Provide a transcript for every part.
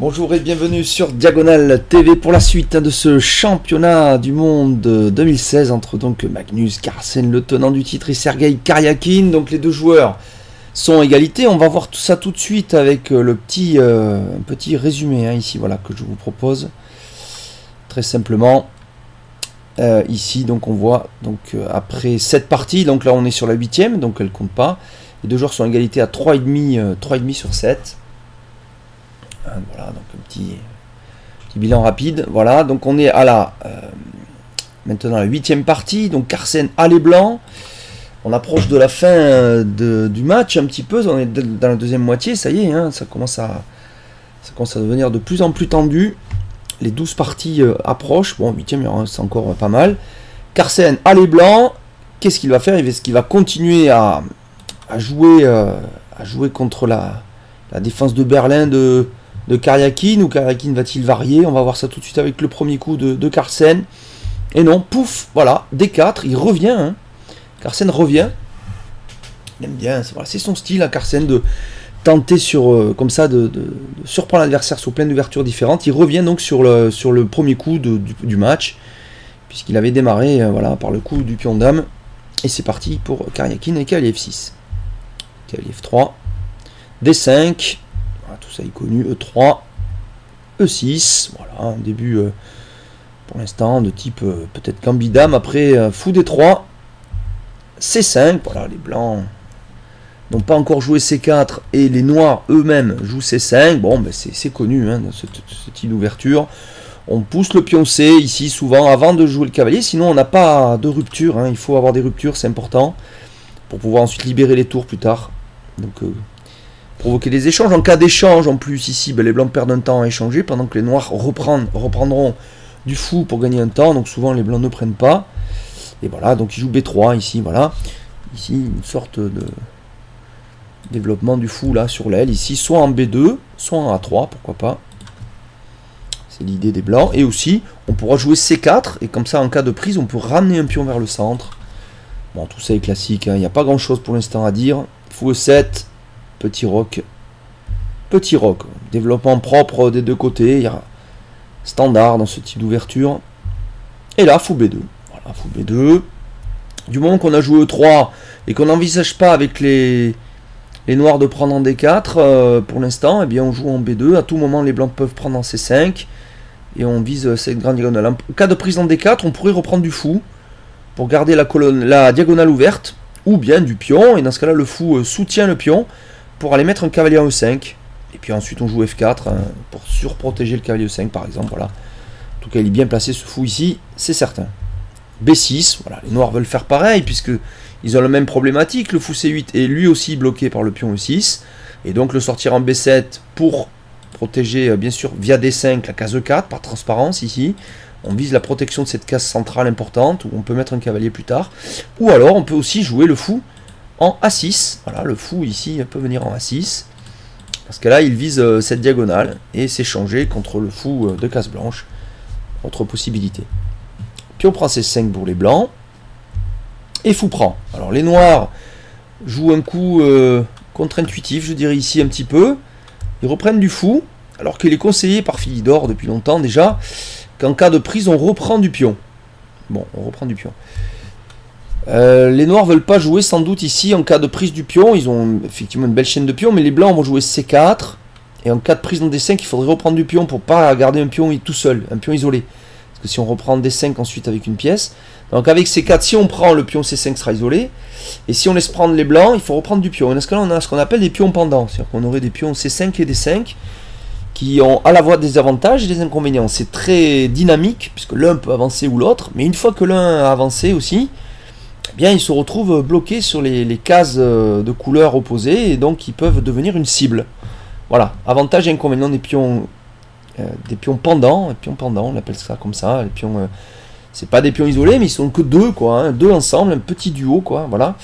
Bonjour et bienvenue sur Diagonale TV pour la suite de ce championnat du monde 2016 entre donc Magnus Carlsen, le tenant du titre, et Sergei Karjakin. Donc les deux joueurs sont égalité. On va voir tout ça tout de suite avec le petit résumé hein, ici, voilà, que je vous propose très simplement. Ici donc on voit donc après cette partie, donc là on est sur la 8ème, donc elle compte pas. Les deux joueurs sont égalité à 3,5 sur 7. Voilà, donc un petit bilan rapide. Voilà, donc on est à maintenant la 8ème partie. Donc Carlsen a les blancs. On approche de la fin du match un petit peu. On est dans la deuxième moitié, ça y est, hein, ça commence à devenir de plus en plus tendu. Les 12 parties approchent. Bon, 8ème, c'est encore pas mal. Carlsen a les blancs. Qu'est-ce qu'il va faire? Est-ce qu'il va continuer à jouer contre la défense de Berlin de Karjakin, ou Karjakin va-t-il varier? On va voir ça tout de suite avec le premier coup de Carlsen. Et non, pouf, voilà, D4, il revient. Hein. Carlsen revient. Il aime bien, voilà, c'est son style à Carlsen de tenter comme ça de surprendre l'adversaire sur plein d'ouvertures différentes. Il revient donc sur le premier coup du match, puisqu'il avait démarré voilà, par le coup du pion dame. Et c'est parti pour Karjakin et cavalier F6. Cavalier F3. D5, voilà, tout ça est connu, E3, E6, voilà, un début pour l'instant de type peut-être Gambit Dame, après fou D3, C5, voilà, les blancs n'ont pas encore joué C4 et les noirs eux-mêmes jouent C5, bon, ben c'est connu, hein, ce type d'ouverture, on pousse le pion C ici souvent avant de jouer le cavalier, sinon on n'a pas de rupture, hein, il faut avoir des ruptures, c'est important, pour pouvoir ensuite libérer les tours plus tard, donc... provoquer des échanges. En cas d'échange, en plus, ici, ben, les blancs perdent un temps à échanger, pendant que les noirs reprendront du fou pour gagner un temps. Donc souvent, les blancs ne prennent pas. Et voilà, donc ils jouent B3, ici, voilà. Ici, une sorte de développement du fou, là, sur l'aile. Ici, soit en B2, soit en A3, pourquoi pas. C'est l'idée des blancs. Et aussi, on pourra jouer C4, et comme ça, en cas de prise, on peut ramener un pion vers le centre. Bon, tout ça est classique, hein. Il n'y a pas grand-chose pour l'instant à dire. Fou E7... Petit roc, développement propre des deux côtés, il y a standard dans ce type d'ouverture. Et là, fou B2. Voilà, fou B2. Du moment qu'on a joué E3 et qu'on n'envisage pas avec les noirs de prendre en D4, pour l'instant, eh bien on joue en B2. À tout moment, les blancs peuvent prendre en C5 et on vise cette grande diagonale. En cas de prise en D4, on pourrait reprendre du fou pour garder la diagonale ouverte, ou bien du pion. Et dans ce cas-là, le fou soutient le pion pour aller mettre un cavalier en E5, et puis ensuite on joue F4 hein, pour surprotéger le cavalier E5 par exemple, voilà. En tout cas il est bien placé ce fou ici, c'est certain. B6, voilà, les noirs veulent faire pareil, puisque ils ont la même problématique, le fou C8 est lui aussi bloqué par le pion E6, et donc le sortir en B7 pour protéger bien sûr via D5 la case E4, par transparence ici, on vise la protection de cette case centrale importante, où on peut mettre un cavalier plus tard, ou alors on peut aussi jouer le fou en A6, voilà, le fou ici peut venir en A6, parce que là il vise cette diagonale et s'échanger contre le fou de case blanche. Autre possibilité. Puis on prend C5 pour les blancs, et fou prend. Alors les noirs jouent un coup contre-intuitif, je dirais ici un petit peu, ils reprennent du fou, alors qu'il est conseillé par Philidor depuis longtemps déjà, qu'en cas de prise on reprend du pion. Bon, on reprend du pion. Les noirs veulent pas jouer sans doute ici en cas de prise du pion, ils ont effectivement une belle chaîne de pions, mais les blancs vont jouer C4, et en cas de prise en D5 il faudrait reprendre du pion pour pas garder un pion tout seul, un pion isolé, parce que si on reprend D5 ensuite avec une pièce, donc avec C4 si on prend le pion C5 sera isolé, et si on laisse prendre les blancs il faut reprendre du pion, et dans ce cas là on a ce qu'on appelle des pions pendants, c'est-à-dire qu'on aurait des pions C5 et D5, qui ont à la fois des avantages et des inconvénients, c'est très dynamique, puisque l'un peut avancer ou l'autre, mais une fois que l'un a avancé aussi, eh bien, ils se retrouvent bloqués sur les cases de couleurs opposées, et donc ils peuvent devenir une cible. Voilà, avantage et inconvénient des pions pendants, on appelle ça comme ça, les pions, c'est pas des pions isolés, mais ils sont que deux, quoi, hein, deux ensemble, un petit duo, quoi, voilà.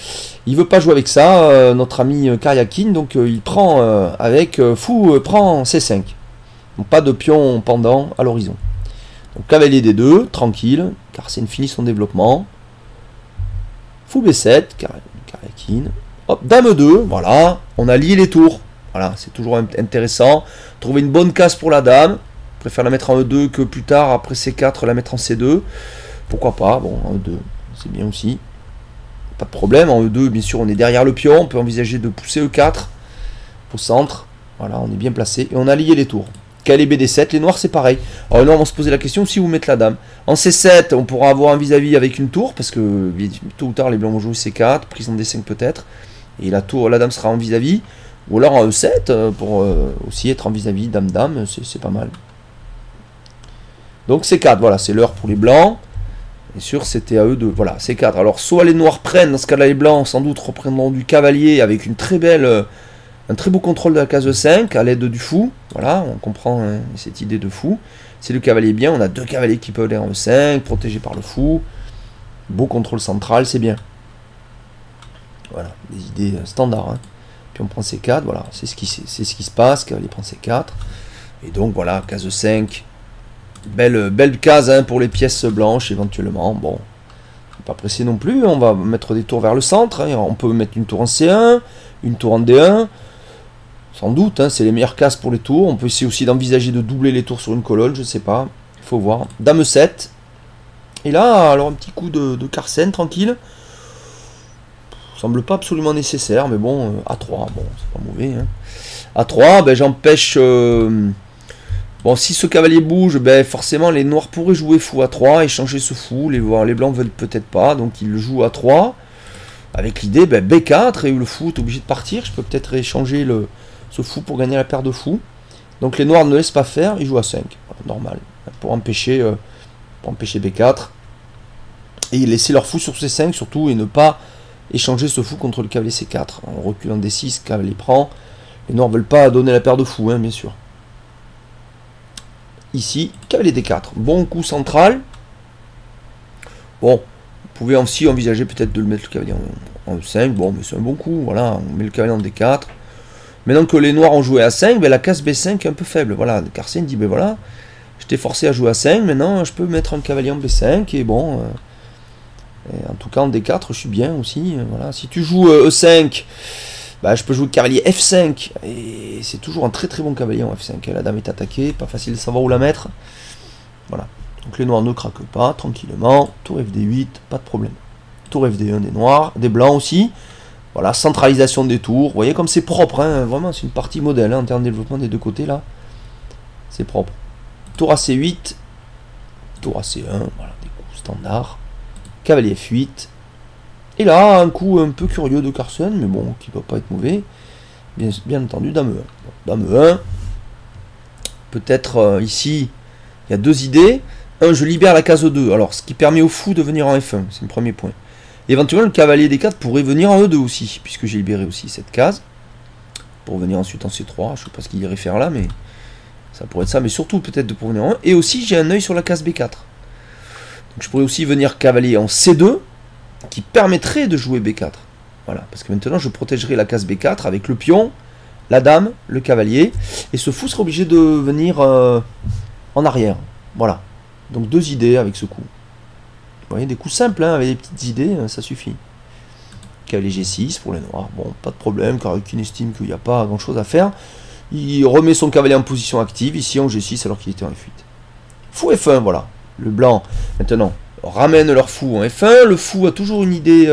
Il veut pas jouer avec ça, notre ami Karjakin, donc il prend avec fou, prend C5. Donc pas de pions pendants à l'horizon. Donc cavalier D2, tranquille, Carlsen finit son développement. Fou B7, Karjakin, hop, dame 2, voilà, on a lié les tours, Voilà, c'est toujours intéressant. Trouver une bonne case pour la dame. Je préfère la mettre en E2 que plus tard, après C4, la mettre en C2. Pourquoi pas, bon, en E2, c'est bien aussi. Pas de problème, en E2, bien sûr, on est derrière le pion. On peut envisager de pousser E4 au centre. Voilà, on est bien placé. Et on a lié les tours. Quel est BD7, les noirs c'est pareil. Alors les noirs vont se poser la question si vous mettez la dame. En C7, on pourra avoir un vis-à-vis avec une tour, parce que tôt ou tard les blancs vont jouer C4, prise en D5 peut-être, et la tour, la dame sera en vis-à-vis, ou alors en E7, pour aussi être en vis-à-vis, dame-dame, c'est pas mal. Donc C4, voilà, c'est l'heure pour les blancs, bien sûr c'était à eux de... Voilà, C4, alors soit les noirs prennent, dans ce cas-là les blancs sans doute reprendront du cavalier avec une très belle... un très beau contrôle de la case 5 à l'aide du fou. Voilà, on comprend hein, cette idée de fou. C'est le cavalier bien, on a deux cavaliers qui peuvent aller en E5, protégés par le fou. Beau contrôle central, c'est bien. Voilà, des idées standards. Hein. Puis on prend C4, voilà, c'est ce qui se passe, cavalier prend C4. Et donc voilà, case 5, belle case hein, pour les pièces blanches éventuellement. Bon, pas pressé non plus, on va mettre des tours vers le centre. Hein. On peut mettre une tour en C1, une tour en D1. Sans doute, hein, c'est les meilleures cases pour les tours. On peut essayer aussi d'envisager de doubler les tours sur une colonne, je ne sais pas. Il faut voir. Dame 7. Et là, alors un petit coup de Carlsen, tranquille. Semble pas absolument nécessaire, mais bon, A3, bon, c'est pas mauvais. Hein. A3, ben, j'empêche... Bon, si ce cavalier bouge, ben, forcément, les noirs pourraient jouer fou A3, échanger ce fou. Les blancs veulent peut-être pas, donc ils le jouent A3. Avec l'idée, ben, B4, et le fou est obligé de partir. Je peux peut-être échanger le... ce fou pour gagner la paire de fous. Donc les noirs ne laissent pas faire, ils jouent à 5. Voilà, normal. Pour empêcher B4. Et laisser leur fou sur C5 surtout, et ne pas échanger ce fou contre le cavalier C4. On recule en D6, cavalier prend. Les noirs ne veulent pas donner la paire de fous, hein, bien sûr. Ici, cavalier D4. Bon coup central. Bon, vous pouvez aussi envisager peut-être de le mettre le cavalier en E5. Bon, mais c'est un bon coup, voilà, on met le cavalier en D4. Maintenant que les noirs ont joué à 5, ben la case B5 est un peu faible. Voilà, Carlsen dit, ben voilà, j'étais forcé à jouer à 5, maintenant je peux mettre un cavalier en B5, et bon, et en tout cas en D4, je suis bien aussi. Voilà. Si tu joues E5, ben, je peux jouer cavalier F5, et c'est toujours un très bon cavalier en F5. Et la dame est attaquée, pas facile de savoir où la mettre. Voilà, donc les noirs ne craquent pas, tranquillement, tour FD8, pas de problème. Tour FD1 des noirs, des blancs aussi. Voilà, centralisation des tours. Vous voyez comme c'est propre, hein, vraiment, c'est une partie modèle hein, en termes de développement des deux côtés, là. C'est propre. Tour à C8, tour à C1, voilà, des coups standards. Cavalier F8. Et là, un coup un peu curieux de Carlsen, mais bon, qui ne doit pas être mauvais. Bien entendu, dame E1. Dame E1, peut-être ici, il y a deux idées. Un, je libère la case E2, alors ce qui permet au fou de venir en F1, c'est le premier point. Éventuellement, le cavalier D4 pourrait venir en E2 aussi, puisque j'ai libéré aussi cette case, pour venir ensuite en C3, je ne sais pas ce qu'il irait faire là, mais ça pourrait être ça, mais surtout peut-être de pourvenir en E, et aussi j'ai un œil sur la case B4. Donc je pourrais aussi venir cavalier en C2, qui permettrait de jouer B4. Voilà, parce que maintenant je protégerai la case B4 avec le pion, la dame, le cavalier, et ce fou sera obligé de venir en arrière. Voilà, donc deux idées avec ce coup. Vous voyez, des coups simples, hein, avec des petites idées, ça suffit. Cavalier G6 pour les noirs, bon, pas de problème, Karjakin estime qu'il n'y a pas grand chose à faire. Il remet son cavalier en position active, ici en G6 alors qu'il était en F8. Fou F1, voilà. Le blanc, maintenant, ramène leur fou en F1. Le fou a toujours une idée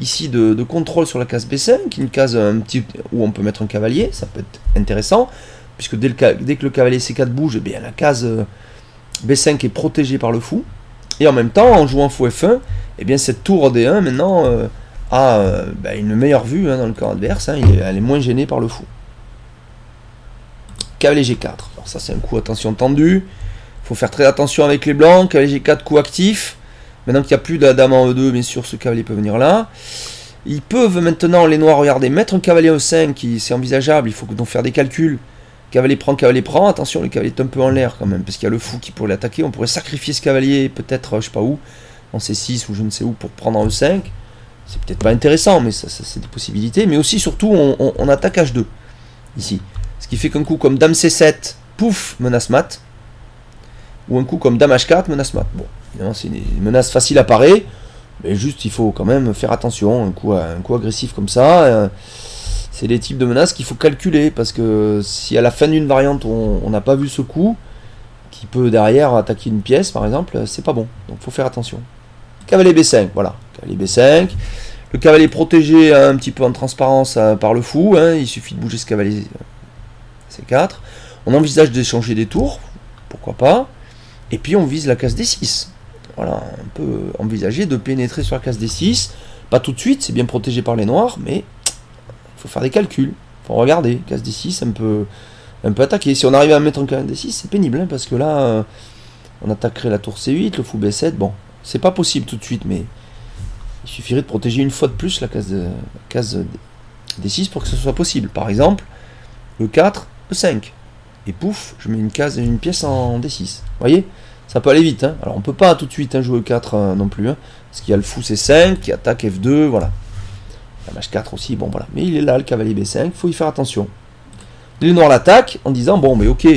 ici de contrôle sur la case B5, une case un petit, où on peut mettre un cavalier, ça peut être intéressant, puisque dès que le cavalier C4 bouge, eh bien, la case B5 est protégée par le fou. Et en même temps, en jouant fou F1, eh bien, cette tour D1 maintenant a ben, une meilleure vue hein, dans le camp adverse. Hein, elle est moins gênée par le fou. Cavalier G4. Alors ça, c'est un coup, attention, tendu. Il faut faire très attention avec les blancs. Cavalier G4, coup actif. Maintenant qu'il n'y a plus de la dame en E2, bien sûr, ce cavalier peut venir là. Ils peuvent maintenant, les noirs, regardez, mettre un cavalier en E5, c'est envisageable. Il faut donc faire des calculs. Cavalier prend, cavalier prend. Attention, le cavalier est un peu en l'air quand même, parce qu'il y a le fou qui pourrait l'attaquer. On pourrait sacrifier ce cavalier, peut-être, je sais pas où, en C6 ou je ne sais où, pour prendre en E5. C'est peut-être pas intéressant, mais ça c'est des possibilités. Mais aussi, surtout, on attaque H2, ici. Ce qui fait qu'un coup comme dame C7, pouf, menace mat. Ou un coup comme dame H4, menace mat. Bon, évidemment, c'est une menace facile à parer, mais juste, il faut quand même faire attention. Un coup agressif comme ça... C'est les types de menaces qu'il faut calculer, parce que si à la fin d'une variante on n'a pas vu ce coup, qui peut derrière attaquer une pièce par exemple, c'est pas bon, donc faut faire attention. Cavalier B5, voilà, cavalier B5. Le cavalier protégé un petit peu en transparence par le fou, hein, il suffit de bouger ce cavalier C4. On envisage d'échanger des tours, pourquoi pas, et puis on vise la case D6. Voilà, on peut envisager de pénétrer sur la case D6, pas tout de suite, c'est bien protégé par les noirs, mais il faut faire des calculs, il faut regarder, case D6 un peu attaquer. Si on arrive à mettre un cavalier D6, c'est pénible, hein, parce que là, on attaquerait la tour C8, le fou B7, bon, c'est pas possible tout de suite, mais il suffirait de protéger une fois de plus la case D6 pour que ce soit possible. Par exemple, le 4, le 5. Et pouf, je mets une pièce en D6. Vous voyez, ça peut aller vite. Hein. Alors on peut pas tout de suite jouer le 4 non plus. Hein, parce qu'il y a le fou C5 qui attaque F2, voilà. La H4 aussi, bon voilà. Mais il est là, le cavalier B5, il faut y faire attention. Les noirs l'attaquent en disant, bon mais ok,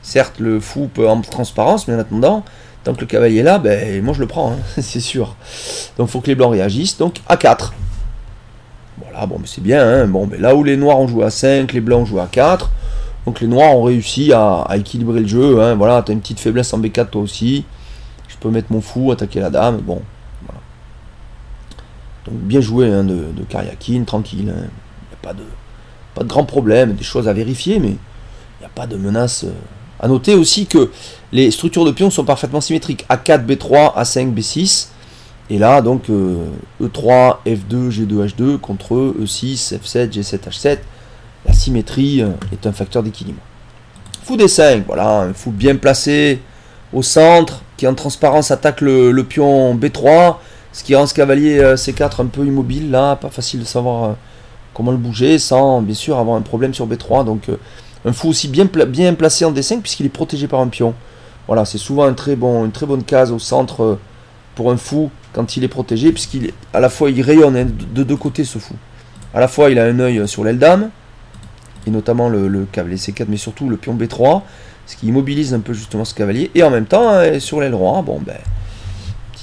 certes le fou peut en transparence, mais en attendant... Tant que le cavalier est là, ben, moi je le prends, hein, c'est sûr. Donc il faut que les blancs réagissent, donc A4. Voilà, bon, mais c'est bien, hein. Bon, ben, là où les noirs ont joué A5, les blancs ont joué A4. Donc les noirs ont réussi à équilibrer le jeu, hein. Voilà, t'as une petite faiblesse en B4 toi aussi. Je peux mettre mon fou, attaquer la dame, bon, voilà. Donc bien joué, hein, de Karjakin, tranquille, hein. Il n'y a pas de grand problème, des choses à vérifier, mais il n'y a pas de menace... A noter aussi que les structures de pions sont parfaitement symétriques. A4, B3, A5, B6. Et là, donc, E3, F2, G2, H2 contre E6, F7, G7, H7. La symétrie est un facteur d'équilibre. Fou D5, voilà, un fou bien placé au centre, qui en transparence attaque le pion B3. Ce qui rend ce cavalier C4 un peu immobile, là, pas facile de savoir comment le bouger, sans bien sûr avoir un problème sur B3, donc... Un fou aussi bien placé en D5 puisqu'il est protégé par un pion. Voilà, c'est souvent une très bonne case au centre pour un fou quand il est protégé, puisqu'il à la fois il rayonne de deux côtés ce fou. À la fois il a un œil sur l'aile dame, et notamment le cavalier C4, mais surtout le pion B3, ce qui immobilise un peu justement ce cavalier. Et en même temps, sur l'aile roi, bon ben,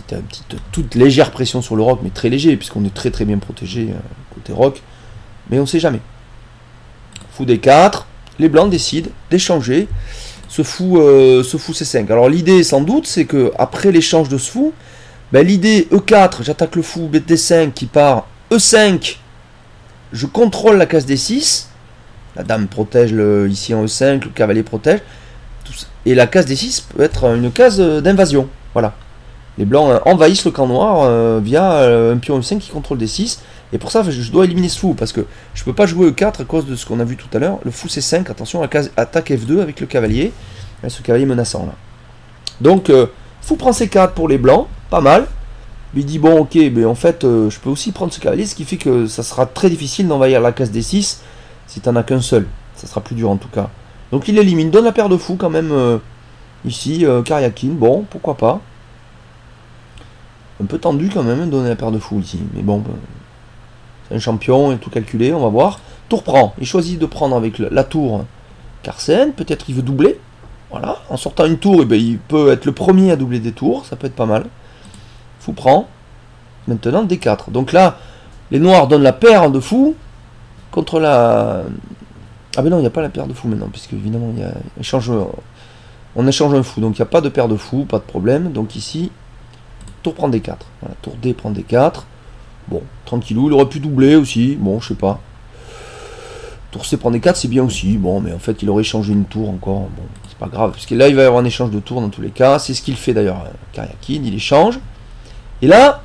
petite toute légère pression sur le roc, mais très léger, puisqu'on est très bien protégé côté roc, mais on ne sait jamais. Fou D4. Les blancs décident d'échanger ce fou C5. Alors l'idée sans doute c'est que après l'échange de ce fou, ben, l'idée E4, j'attaque le fou D5 qui part, E5, je contrôle la case D6, la dame protège ici en E5, le cavalier protège, et la case D6 peut être une case d'invasion. Voilà. Les blancs envahissent le camp noir via un pion E5 qui contrôle D6. Et pour ça, je dois éliminer ce fou, parce que je ne peux pas jouer E4 à cause de ce qu'on a vu tout à l'heure. Le fou C5, attention, attaque F2 avec le cavalier. Ce cavalier menaçant, là. Donc, fou prend C4 pour les blancs, pas mal. Il dit, bon, ok, mais en fait, je peux aussi prendre ce cavalier, ce qui fait que ça sera très difficile d'envahir la case D6 si tu n'en as qu'un seul. Ça sera plus dur, en tout cas. Donc, il élimine, donne la paire de fous, quand même, ici, Karjakin. Bon, pourquoi pas. Un peu tendu, quand même, donner la paire de fous, ici. Mais bon... Un champion et tout calculé, on va voir. Tour prend, il choisit de prendre avec la tour Carlsen, peut-être il veut doubler. Voilà, en sortant une tour, eh bien, il peut être le premier à doubler des tours, ça peut être pas mal. Fou prend, maintenant D4. Donc là, les noirs donnent la paire de fous contre la... Ah ben non, il n'y a pas la paire de fous maintenant, puisque évidemment, il y a... on échange un fou, donc il n'y a pas de paire de fous, pas de problème. Donc ici, tour prend D4. Voilà, tour D prend D4. Bon, tranquillou, il aurait pu doubler aussi, bon, je sais pas. Tour C prend D4, c'est bien aussi, bon, mais en fait, il aurait changé une tour encore, bon, c'est pas grave, parce que là, il va y avoir un échange de tours dans tous les cas, c'est ce qu'il fait d'ailleurs, Karjakin, il échange. Et là,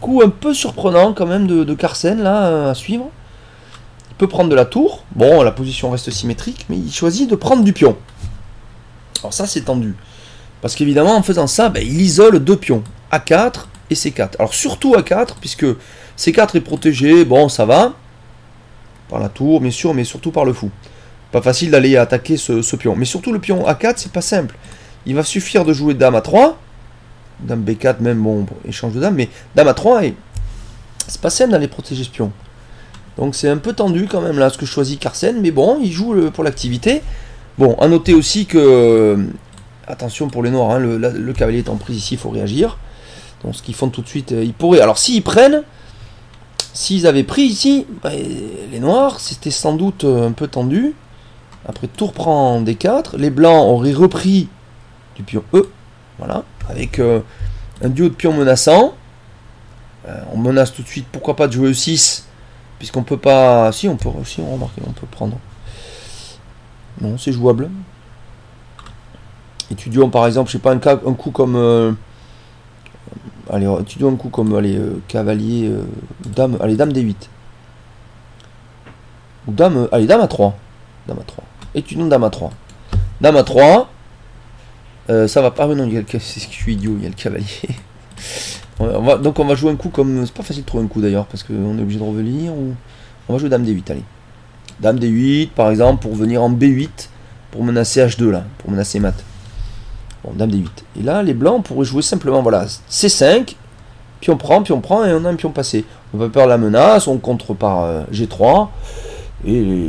coup un peu surprenant quand même de Carlsen, là, à suivre. Il peut prendre de la tour, bon, la position reste symétrique, mais il choisit de prendre du pion. Alors ça, c'est tendu, parce qu'évidemment, en faisant ça, ben, il isole deux pions, A4, et C4. Alors surtout A4, puisque C4 est protégé, bon ça va, par la tour bien sûr, mais surtout par le fou. Pas facile d'aller attaquer ce pion. Mais surtout le pion A4, c'est pas simple. Il va suffire de jouer dame A3, dame B4 même, bon, échange de dame, mais dame A3, et c'est pas simple d'aller protéger ce pion. Donc c'est un peu tendu quand même là, ce que choisit Carlsen, mais bon, il joue pour l'activité. Bon, à noter aussi que, attention pour les noirs, hein, le cavalier est en prise ici, il faut réagir. Donc ce qu'ils font tout de suite, ils pourraient... Alors s'ils prennent, S'ils avaient pris ici, bah, les noirs, c'était sans doute un peu tendu. Après, tout reprend en D4. Les blancs auraient repris du pion E. Voilà. Avec un duo de pions menaçant. On menace tout de suite. Pourquoi pas de jouer E6 ? Puisqu'on peut pas... Si, on peut aussi, remarquer, on peut prendre. Non, c'est jouable. Étudions par exemple, je sais pas, un coup comme... allez, étudions un coup comme cavalier, dame, allez, dame D8. Ou dame, allez, dame A3. Dame A3. Étudions dame A3. Dame A3. Ça va pas, mais non, il y a le... c'est ce que je suis idiot, il y a le cavalier. Donc on va jouer un coup comme... C'est pas facile de trouver un coup d'ailleurs, parce qu'on est obligé de revenir. Ou... On va jouer dame D8, allez. Dame D8, par exemple, pour venir en B8, pour menacer H2, là, pour menacer mat. Bon, dame D8. Et là, les blancs pourraient jouer simplement, voilà, C5, puis on prend, et on a un pion passé. On va perdre la menace, on contre par G3, et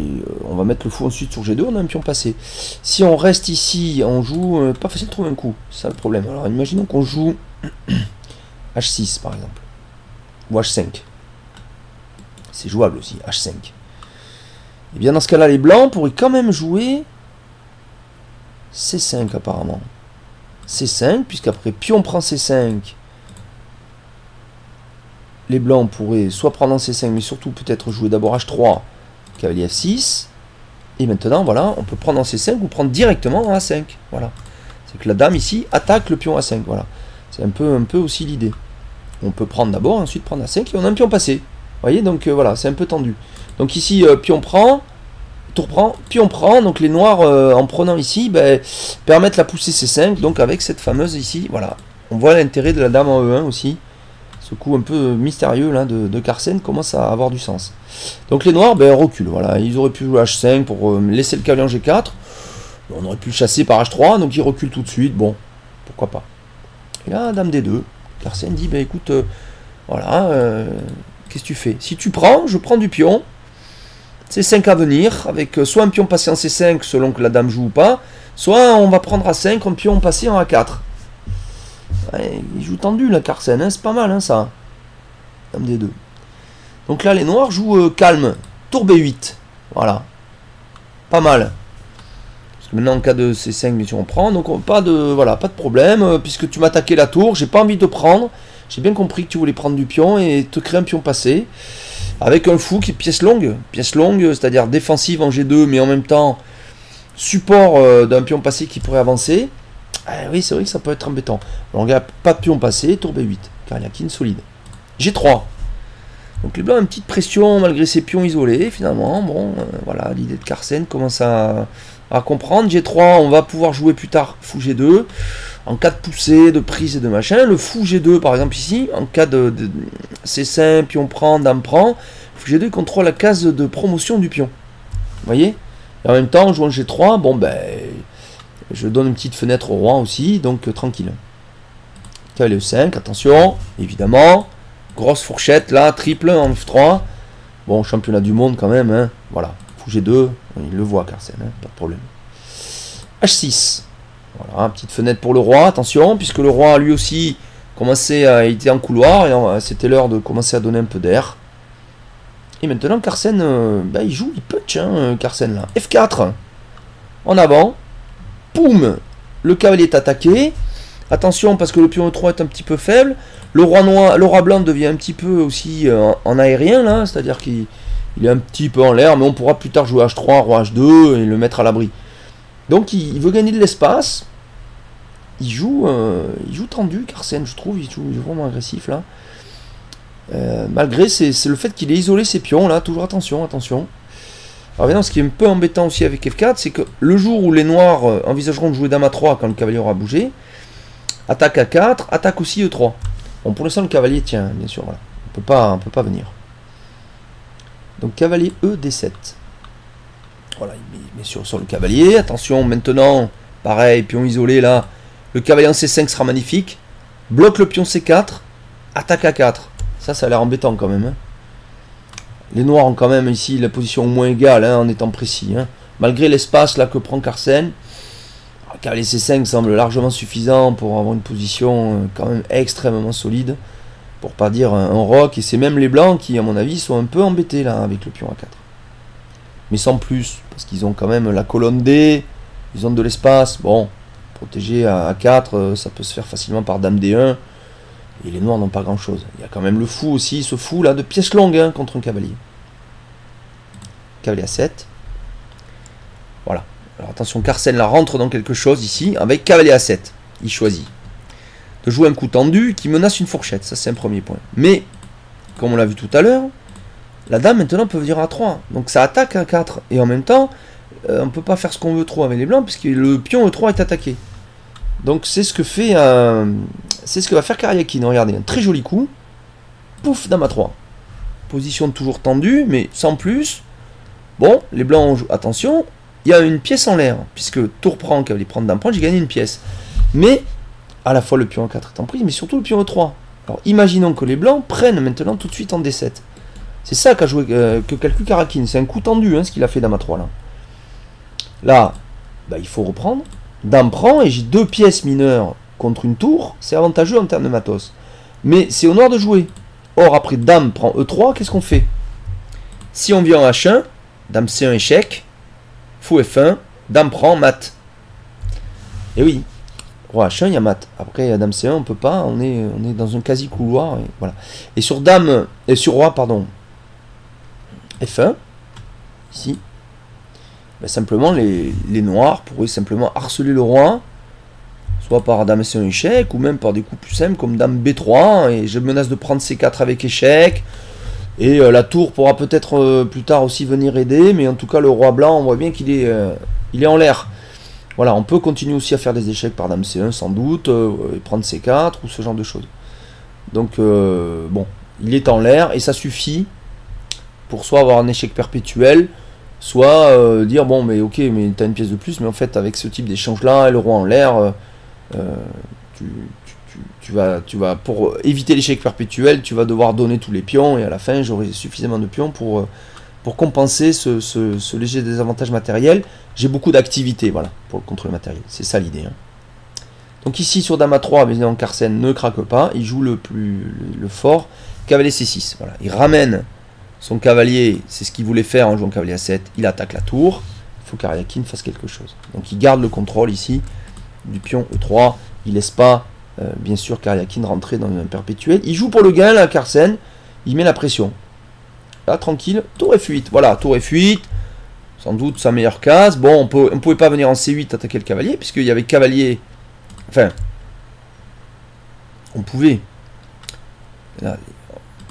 on va mettre le fou ensuite sur G2, on a un pion passé. Si on reste ici, on joue... pas facile de trouver un coup, c'est ça le problème. Alors, imaginons qu'on joue H6, par exemple, ou H5. C'est jouable aussi, H5. Et bien dans ce cas-là, les blancs pourraient quand même jouer C5 apparemment. C5, puisqu'après pion prend C5, les blancs pourraient soit prendre en C5, mais surtout peut-être jouer d'abord H3, cavalier F6. Et maintenant, voilà, on peut prendre en C5 ou prendre directement en A5. Voilà. C'est que la dame ici attaque le pion A5. Voilà. C'est un peu aussi l'idée. On peut prendre d'abord, ensuite prendre A5 et on a un pion passé. Vous voyez, donc voilà, c'est un peu tendu. Donc ici, pion prend, tour prend, pion prend. Donc les noirs, en prenant ici, ben, permettent la poussée C5. Donc avec cette fameuse ici, voilà. On voit l'intérêt de la dame en E1 aussi. Ce coup un peu mystérieux là, de Carlsen commence à avoir du sens. Donc les noirs, ben, reculent. Voilà. Ils auraient pu jouer H5 pour laisser le cavalier en G4. On aurait pu le chasser par H3, donc ils reculent tout de suite. Bon, pourquoi pas. Et là, dame D2. Carlsen dit, ben, écoute, voilà, qu'est-ce que tu fais? Si tu prends, je prends du pion. C5 à venir, avec soit un pion passé en C5 selon que la dame joue ou pas, soit on va prendre A5, un pion passé en A4. Ouais, il joue tendu là, Carlsen, hein, c'est pas mal hein, ça. Dame D2. Donc là, les noirs jouent calme. Tour B8. Voilà. Pas mal. Parce que maintenant, en cas de C5, mais si on prend, donc pas de problème, puisque tu m'attaquais la tour, j'ai pas envie de prendre. J'ai bien compris que tu voulais prendre du pion et te créer un pion passé. Avec un fou qui est pièce longue, c'est-à-dire défensive en G2, mais en même temps support d'un pion passé qui pourrait avancer. Ah oui, c'est vrai que ça peut être embêtant. Alors, regarde, pas de pion passé, tour B8. Karjakin solide. G3. Donc les blancs ont une petite pression malgré ces pions isolés, finalement. Bon, voilà, l'idée de Carlsen commence à comprendre. G3, on va pouvoir jouer plus tard fou G2. En cas de poussée, de prise et de machin, le fou G2 par exemple ici, en cas de C5, pion prend, dame prend, le fou G2 contrôle la case de promotion du pion. Vous voyez? Et en même temps, en jouant G3, bon ben, je donne une petite fenêtre au roi aussi, donc tranquille. Cavalier E5, attention, évidemment, grosse fourchette là, triple en F3. Bon, championnat du monde quand même, hein. Voilà, fou G2, il le voit Carlsen, hein, pas de problème. H6. Voilà, petite fenêtre pour le roi, attention, puisque le roi lui aussi commençait à être en couloir, et c'était l'heure de commencer à donner un peu d'air. Et maintenant Carlsen, bah, il joue, il punch, hein, Carlsen là. F4, en avant, poum, le cavalier est attaqué, attention parce que le pion E3 est un petit peu faible, le roi noir, le roi blanc devient un petit peu aussi en aérien là, c'est-à-dire qu'il est un petit peu en l'air, mais on pourra plus tard jouer H3, roi H2 et le mettre à l'abri. Donc il veut gagner de l'espace, il joue tendu, Carlsen, je trouve, il joue vraiment agressif là. Malgré c'est le fait qu'il ait isolé ses pions là, toujours attention, attention. Alors maintenant, ce qui est un peu embêtant aussi avec F4, c'est que le jour où les noirs envisageront de jouer dame A3 quand le cavalier aura bougé, attaque A4, attaque aussi E3. Bon, pour l'instant, le cavalier tient, bien sûr, voilà. On peut pas venir. Donc cavalier E D7. Voilà, il met sur le cavalier. Attention, maintenant, pareil, pion isolé là. Le cavalier en C5 sera magnifique. Bloque le pion C4. Attaque A4. Ça a l'air embêtant quand même. Hein. Les noirs ont quand même ici la position au moins égale hein, en étant précis. Hein. Malgré l'espace là que prend Carlsen. Le cavalier C5 semble largement suffisant pour avoir une position quand même extrêmement solide. pour pas dire un roc, et c'est même les blancs qui, à mon avis, sont un peu embêtés là avec le pion A4. Mais sans plus, parce qu'ils ont quand même la colonne D, ils ont de l'espace. Bon, protéger à A4, ça peut se faire facilement par dame D1, et les noirs n'ont pas grand chose. Il y a quand même le fou aussi, ce fou là de pièces longues hein, contre un cavalier. Cavalier A7. Voilà. Alors attention, Carlsen la rentre dans quelque chose ici, avec cavalier A7. Il choisit de jouer un coup tendu qui menace une fourchette, ça c'est un premier point. Mais, comme on l'a vu tout à l'heure, la dame maintenant peut venir à 3, donc ça attaque à 4, et en même temps, on ne peut pas faire ce qu'on veut trop avec les blancs, puisque le pion E3 est attaqué. Donc c'est ce que fait, c'est ce que va faire Karjakin, regardez, un très joli coup, pouf, dame à 3. Position toujours tendue, mais sans plus. Bon, les blancs ont joué, attention, il y a une pièce en l'air, puisque tour prend, cavalier prend, dame prend, j'ai gagné une pièce. Mais, à la fois le pion A4 est en prise, mais surtout le pion E3. Alors imaginons que les blancs prennent maintenant tout de suite en D7. C'est ça qu'a joué, que calcule Karjakin. C'est un coup tendu hein, ce qu'il a fait dame A3 là. Là, bah, il faut reprendre. Dame prend et j'ai deux pièces mineures contre une tour. C'est avantageux en termes de matos. Mais c'est au noir de jouer. Or après dame prend E3, qu'est-ce qu'on fait? Si on vient en H1, dame C1 échec, fou F1, dame prend, mat. Et oui. Roi H1, il y a mat. Après, dame C1, on peut pas. On est dans un quasi-couloir. Et, voilà. Et sur dame. Et sur roi, pardon. F1, ici, ben simplement les noirs pourraient simplement harceler le roi, soit par dame C1 échec, ou même par des coups plus simples comme dame B3, et je menace de prendre C4 avec échec, et la tour pourra peut-être plus tard aussi venir aider, mais en tout cas le roi blanc, on voit bien qu'il est en l'air. Voilà, on peut continuer aussi à faire des échecs par dame C1 sans doute, et prendre C4, ou ce genre de choses. Donc bon, il est en l'air, et ça suffit, pour soit avoir un échec perpétuel, soit dire, bon, mais ok, mais t'as une pièce de plus, mais en fait, avec ce type d'échange-là, et le roi en l'air, tu vas, pour éviter l'échec perpétuel, tu vas devoir donner tous les pions, et à la fin, j'aurai suffisamment de pions pour compenser ce léger désavantage matériel. J'ai beaucoup d'activités, voilà, pour le contrôle matériel. C'est ça l'idée. Hein. Donc ici, sur dame A3, évidemment, Carlsen ne craque pas, il joue le fort, cavalier C6, voilà, il ramène son cavalier, c'est ce qu'il voulait faire en jouant cavalier A7, il attaque la tour, il faut qu'Karjakin fasse quelque chose. Donc il garde le contrôle ici du pion E3, il laisse pas bien sûr Karjakin rentrer dans un perpétuel. Il joue pour le gain là, Carlsen, il met la pression. Là tranquille, tour F8, voilà, tour F8, sans doute sa meilleure case. Bon, on pouvait pas venir en C8 attaquer le cavalier, puisqu'il y avait cavalier, enfin, on pouvait, là,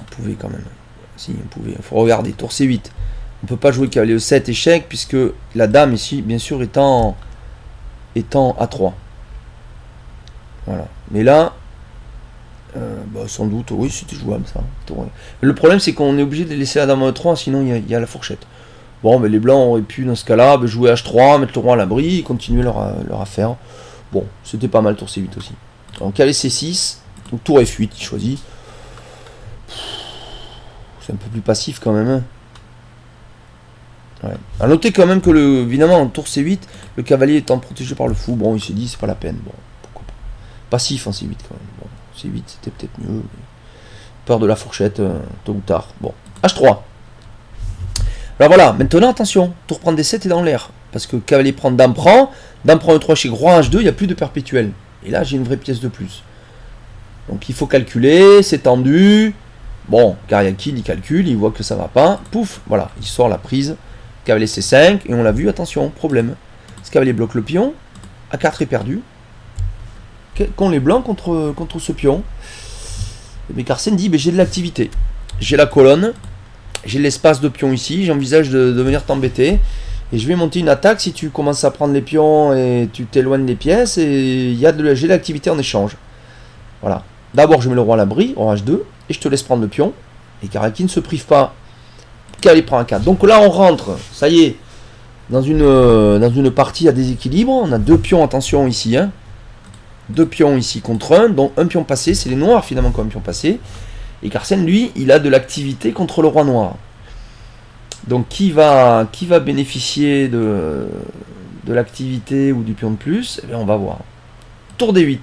on pouvait quand même. Si on pouvait, il faut regarder, tour C8. On ne peut pas jouer cavalier E7 échec, puisque la dame ici, bien sûr, est en A3. Voilà. Mais là, bah, sans doute, oui, c'était jouable ça. Le problème, c'est qu'on est obligé de laisser la dame en E3, sinon il y a la fourchette. Bon, mais les blancs auraient pu, dans ce cas-là, jouer H3, mettre le roi à l'abri, continuer leur affaire. Bon, c'était pas mal, tour C8 aussi. Donc, cavalier C6, donc tour F8, il choisit. C'est un peu plus passif quand même. Ouais. À noter quand même que évidemment en tour C8, le cavalier étant protégé par le fou, bon il s'est dit c'est pas la peine. Bon, pourquoi pas. Passif en C8 quand même. Bon, C8 c'était peut-être mieux. Peur de la fourchette, tôt ou tard. Bon. H3. Alors voilà, maintenant attention, tour prendre D7 est dans l'air. Parce que cavalier prend, dame prend E3 chez roi H2, il n'y a plus de perpétuel. Et là j'ai une vraie pièce de plus. Donc il faut calculer, c'est tendu. Bon, Karjakin il calcule, il voit que ça va pas, pouf, voilà, il sort la prise, cavalier C5, et on l'a vu, attention, problème. Ce cavalier bloque le pion, A4 est perdu, qu'ont les blancs contre ce pion. Mais Carlsen dit, j'ai de l'activité, j'ai la colonne, j'ai l'espace de pion ici, j'envisage de venir t'embêter, et je vais monter une attaque si tu commences à prendre les pions et tu t'éloignes des pièces, et j'ai de l'activité en échange. Voilà, d'abord je mets le roi à l'abri, roi H2, et je te laisse prendre le pion, et Karjakin ne se prive pas, cavalier prend A4. Donc là on rentre, ça y est, dans une partie à déséquilibre, on a deux pions, attention ici, hein. Deux pions ici contre un, dont un pion passé, c'est les noirs finalement comme pion passé, et Carlsen lui, il a de l'activité contre le roi noir. Donc qui va bénéficier de l'activité ou du pion de plus, eh bien, on va voir. Tour D8,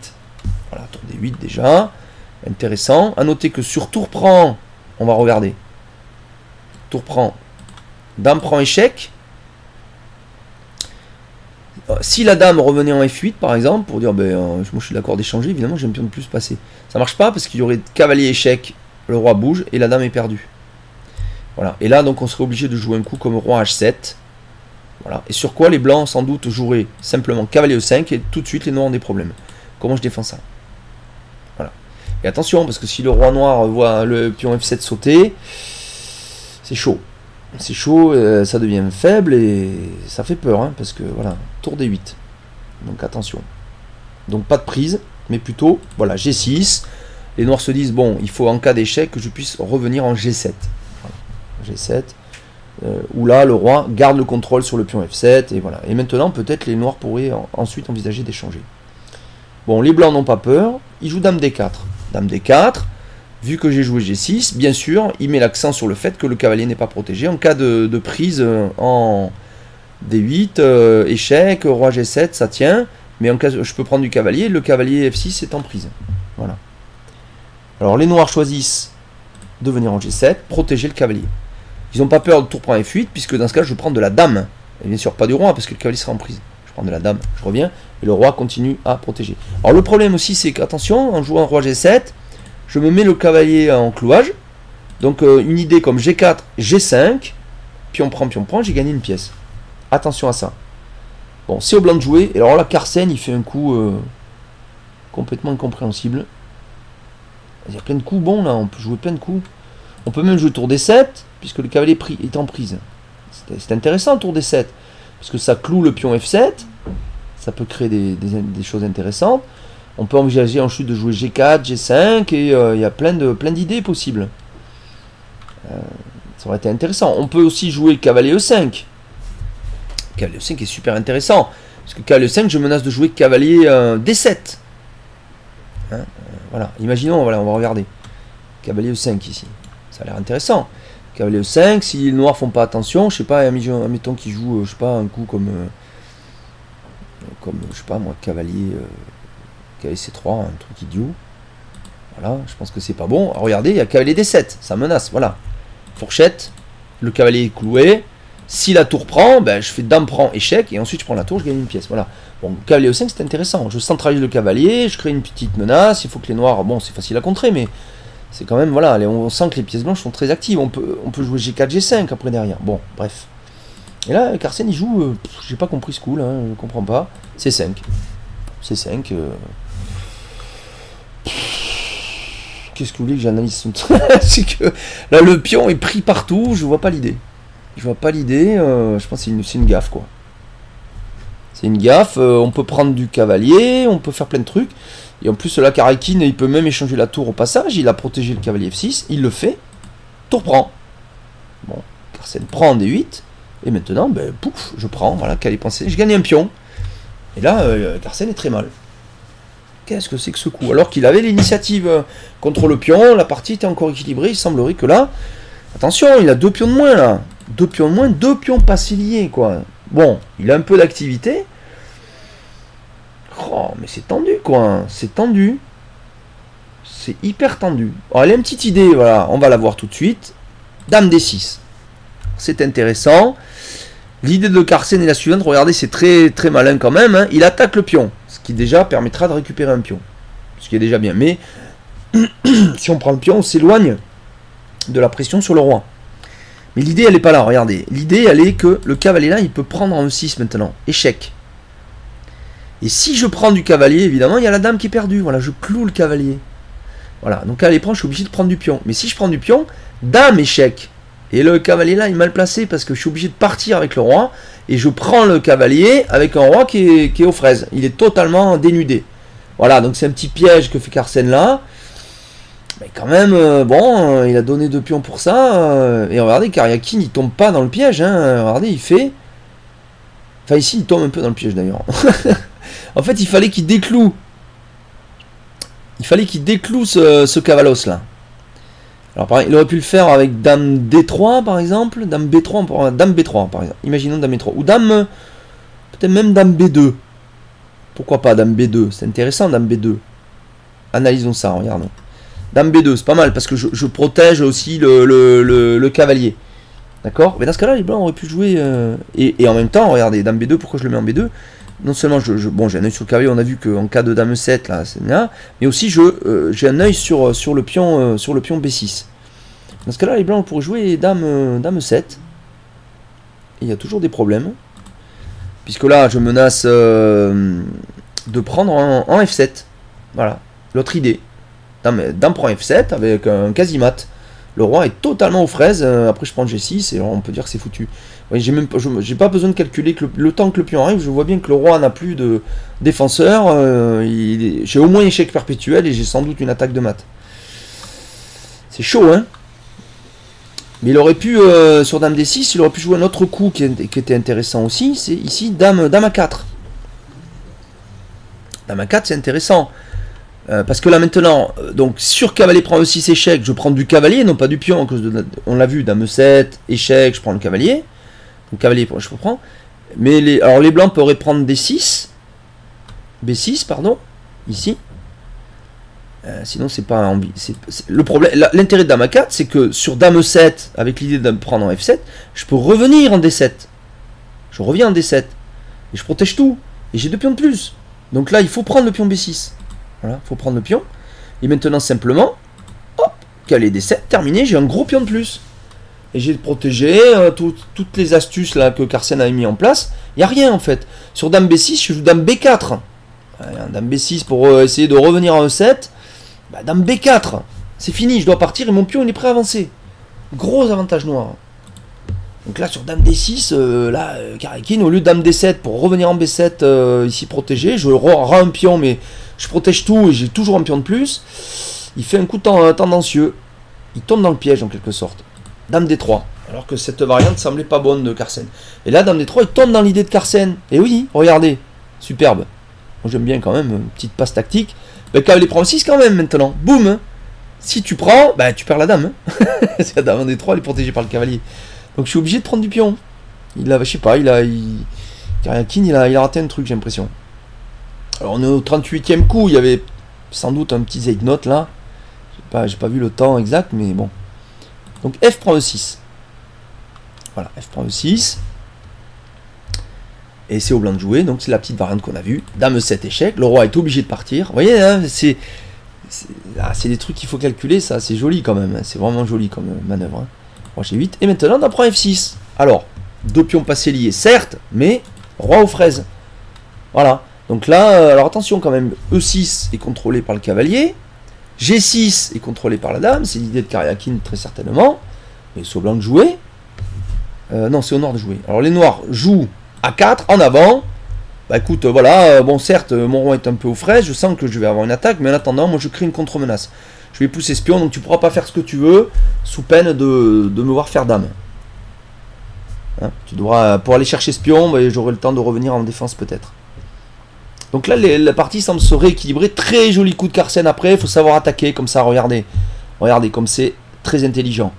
voilà, tour D8 déjà, Intéressant. À noter que sur tour prend, on va regarder. Tour prend, dame prend échec. Si la dame revenait en F8 par exemple, pour dire ben, moi je suis d'accord d'échanger, évidemment j'ai un pion de plus passé. Ça marche pas parce qu'il y aurait cavalier échec, le roi bouge et la dame est perdue. Voilà. Et là donc on serait obligé de jouer un coup comme roi H7. Voilà. Et sur quoi les blancs sans doute joueraient simplement cavalier E5 et tout de suite les noirs ont des problèmes. Comment je défends ça? Voilà. Et attention parce que si le roi noir voit le pion F7 sauter, c'est chaud. C'est chaud, ça devient faible et ça fait peur, hein, parce que voilà, tour D8. Donc attention. Donc pas de prise, mais plutôt, voilà, G6. Les noirs se disent, bon, il faut en cas d'échec que je puisse revenir en G7. Voilà. G7, où là, le roi garde le contrôle sur le pion F7, et voilà. Et maintenant, peut-être les noirs pourraient ensuite envisager d'échanger. Bon, les blancs n'ont pas peur, ils jouent dame D4. Dame D4. Vu que j'ai joué G6, bien sûr, il met l'accent sur le fait que le cavalier n'est pas protégé. En cas de prise en D8, échec, roi G7, ça tient. Mais en cas, je peux prendre du cavalier, le cavalier F6 est en prise. Voilà. Alors les noirs choisissent de venir en G7, protéger le cavalier. Ils n'ont pas peur de tour prend F8, puisque dans ce cas, je prends de la dame. Et bien sûr, pas du roi, parce que le cavalier sera en prise. Je prends de la dame, je reviens, et le roi continue à protéger. Alors le problème aussi, c'est qu'attention, en jouant roi G7, je me mets le cavalier en clouage. Donc une idée comme G4, G5, pion prend, j'ai gagné une pièce. Attention à ça. Bon, c'est au blanc de jouer. Et alors là, Carlsen, il fait un coup complètement incompréhensible. Il y a plein de coups bons là, on peut jouer plein de coups. On peut même jouer tour D7, puisque le cavalier est en prise. C'est intéressant, tour D7, parce que ça cloue le pion F7. Ça peut créer des choses intéressantes. On peut envisager ensuite de jouer G4, G5, et il y a plein d'idées possibles. Ça aurait été intéressant. On peut aussi jouer cavalier E5. Cavalier E5 est super intéressant. Parce que cavalier E5, je menace de jouer cavalier D7. Hein, voilà. Imaginons, voilà, on va regarder. Cavalier E5 ici. Ça a l'air intéressant. Cavalier E5, si les noirs font pas attention, je sais pas, admettons qu'ils jouent, je sais pas, un coup comme... comme, je sais pas moi, cavalier... C3, un truc idiot. Voilà, je pense que c'est pas bon. Alors regardez, il y a cavalier D7, ça menace. Voilà, fourchette, le cavalier est cloué. Si la tour prend, ben, je fais dame prend échec et ensuite je prends la tour, je gagne une pièce. Voilà, bon, cavalier E5, c'est intéressant. Je centralise le cavalier, je crée une petite menace. Il faut que les noirs, bon, c'est facile à contrer, mais c'est quand même, voilà, on sent que les pièces blanches sont très actives. On peut jouer G4, G5 après derrière. Bon, bref. Et là, Carlsen il joue, j'ai pas compris ce coup là, je comprends pas. C5, C5. Qu'est-ce que vous voulez que j'analyse son truc? C'est que là le pion est pris partout, je vois pas l'idée. Je vois pas l'idée, je pense que c'est une gaffe quoi. C'est une gaffe, on peut prendre du cavalier, on peut faire plein de trucs. Et en plus là Karjakin il peut même échanger la tour au passage, il a protégé le cavalier F6, il le fait, tour prend. Bon, Carlsen prend en D8, et maintenant ben pouf, je prends, voilà, qu'allait penser, je gagne un pion. Et là Carlsen est très mal. Qu'est-ce que c'est que ce coup? Alors qu'il avait l'initiative contre le pion, la partie était encore équilibrée, il semblerait que là... Attention, il a deux pions de moins, là. Deux pions de moins, deux pions passés liés, quoi. Bon, il a un peu d'activité. Oh, mais c'est tendu, quoi. C'est tendu. C'est hyper tendu. Alors, il y a une petite idée, voilà. On va la voir tout de suite. Dame D6. C'est intéressant. L'idée de Carlsen est la suivante. Regardez, c'est très, très malin quand même, hein. Il attaque le pion. Qui déjà permettra de récupérer un pion. Ce qui est déjà bien. Mais si on prend le pion, on s'éloigne de la pression sur le roi. Mais l'idée, elle n'est pas là, regardez. L'idée, elle est que le cavalier là, il peut prendre en E6 maintenant. Échec. Et si je prends du cavalier, évidemment, il y a la dame qui est perdue. Voilà, je cloue le cavalier. Voilà, donc à l'épreuve, je suis obligé de prendre du pion. Mais si je prends du pion, dame, échec. Et le cavalier là, il est mal placé parce que je suis obligé de partir avec le roi. Et je prends le cavalier avec un roi qui est aux fraises. Il est totalement dénudé. Voilà, donc c'est un petit piège que fait Carlsen là. Mais quand même, bon, il a donné deux pions pour ça. Et regardez, Karjakin, il tombe pas dans le piège. Hein. Regardez, il fait... Enfin, ici, il tombe un peu dans le piège d'ailleurs. En fait, il fallait qu'il décloue. Il fallait qu'il décloue ce cavalos là. Alors pareil, il aurait pu le faire avec dame D3 par exemple, dame B3, dame B3 par exemple, imaginons dame B3, ou dame, peut-être même dame B2, pourquoi pas dame B2, c'est intéressant dame B2, analysons ça, regardons, Dame B2, c'est pas mal, parce que je protège aussi le cavalier. D'accord. Mais dans ce cas-là, les blancs auraient pu jouer... Et en même temps, regardez, Dame B2, pourquoi je le mets en B2? Non seulement, bon, j'ai un œil sur le cavalier, on a vu qu'en cas de Dame E7, là, c'est bien. Mais aussi, j'ai un œil sur le pion B6. Dans ce cas-là, les blancs pourraient jouer Dame E7. Et il y a toujours des problèmes. Puisque là, je menace de prendre en F7. Voilà, l'autre idée. Dame prend F7 avec un quasi-mat. Le roi est totalement aux fraises. Après, je prends G6 et on peut dire que c'est foutu. Ouais, j'ai pas besoin de calculer que le temps que le pion arrive. Je vois bien que le roi n'a plus de défenseur. J'ai au moins échec perpétuel et j'ai sans doute une attaque de mat. C'est chaud, hein? Mais il aurait pu, sur Dame D6, il aurait pu jouer un autre coup qui était intéressant aussi. C'est ici Dame A4. Dame A4, c'est intéressant. Parce que là maintenant, donc sur cavalier prend E6 échec, je prends du cavalier, non pas du pion, on l'a vu, Dame E7, échec, je prends le cavalier. Donc cavalier, je reprends. Mais alors les blancs pourraient prendre D6, B6, pardon, ici. Sinon c'est pas ambi. Le problème, l'intérêt de Dame A4, c'est que sur Dame E7, avec l'idée de me prendre en F7, je peux revenir en D7. Je reviens en D7. Et je protège tout. Et j'ai deux pions de plus. Donc là, il faut prendre le pion B6. Voilà, faut prendre le pion. Et maintenant, simplement, hop, caler D7, terminé, j'ai un gros pion de plus. Et j'ai protégé toutes les astuces là, que Carlsen avait mis en place. Il n'y a rien en fait. Sur Dame B6, je joue Dame B4. Voilà, Dame B6 pour essayer de revenir en E7. Bah, Dame B4, c'est fini, je dois partir et mon pion il est prêt à avancer. Gros avantage noir. Donc là, sur Dame D6, là, Karjakin, au lieu de Dame D7 pour revenir en B7, ici protégé, je rends un pion, mais... je protège tout et j'ai toujours un pion de plus. Il fait un coup tendancieux. Il tombe dans le piège en quelque sorte. Dame D3. Alors que cette variante semblait pas bonne de Carlsen. Et là, Dame D3, il tombe dans l'idée de Carlsen. Et oui, regardez. Superbe. Moi j'aime bien quand même. Une petite passe tactique. Mais cavalier prend 6 quand même maintenant. Boum. Si tu prends, bah tu perds la dame. C'est la dame D3, elle est protégée par le cavalier. Donc je suis obligé de prendre du pion. Il a, je sais pas, il a raté un truc, j'ai l'impression. Alors on est au 38e coup, il y avait sans doute un petit Zeitnote là. J'ai pas vu le temps exact, mais bon. Donc F prend E6. Voilà, F prend E6. Et c'est au blanc de jouer, donc c'est la petite variante qu'on a vue. Dame E7 échec, le roi est obligé de partir. Vous voyez, hein, c'est des trucs qu'il faut calculer, ça, c'est joli quand même. Hein, c'est vraiment joli comme manœuvre. Hein. Roi G8, et maintenant on prend F6. Alors, deux pions passés liés, certes, mais roi aux fraises. Voilà. Donc là, alors attention quand même, E6 est contrôlé par le cavalier, G6 est contrôlé par la dame, c'est l'idée de Karjakin très certainement, mais c'est au blanc de jouer, non c'est au noir de jouer. Alors les noirs jouent A4, en avant, bah écoute voilà, bon certes mon roi est un peu aux fraises, je sens que je vais avoir une attaque, mais en attendant moi je crée une contre-menace. Je vais pousser ce pion, donc tu pourras pas faire ce que tu veux, sous peine de me voir faire dame. Hein, tu devras, pour aller chercher ce pion, bah, j'aurai le temps de revenir en défense peut-être. Donc là, la partie semble se rééquilibrer. Très joli coup de Carlsen après. Il faut savoir attaquer comme ça. Regardez. Regardez comme c'est très intelligent.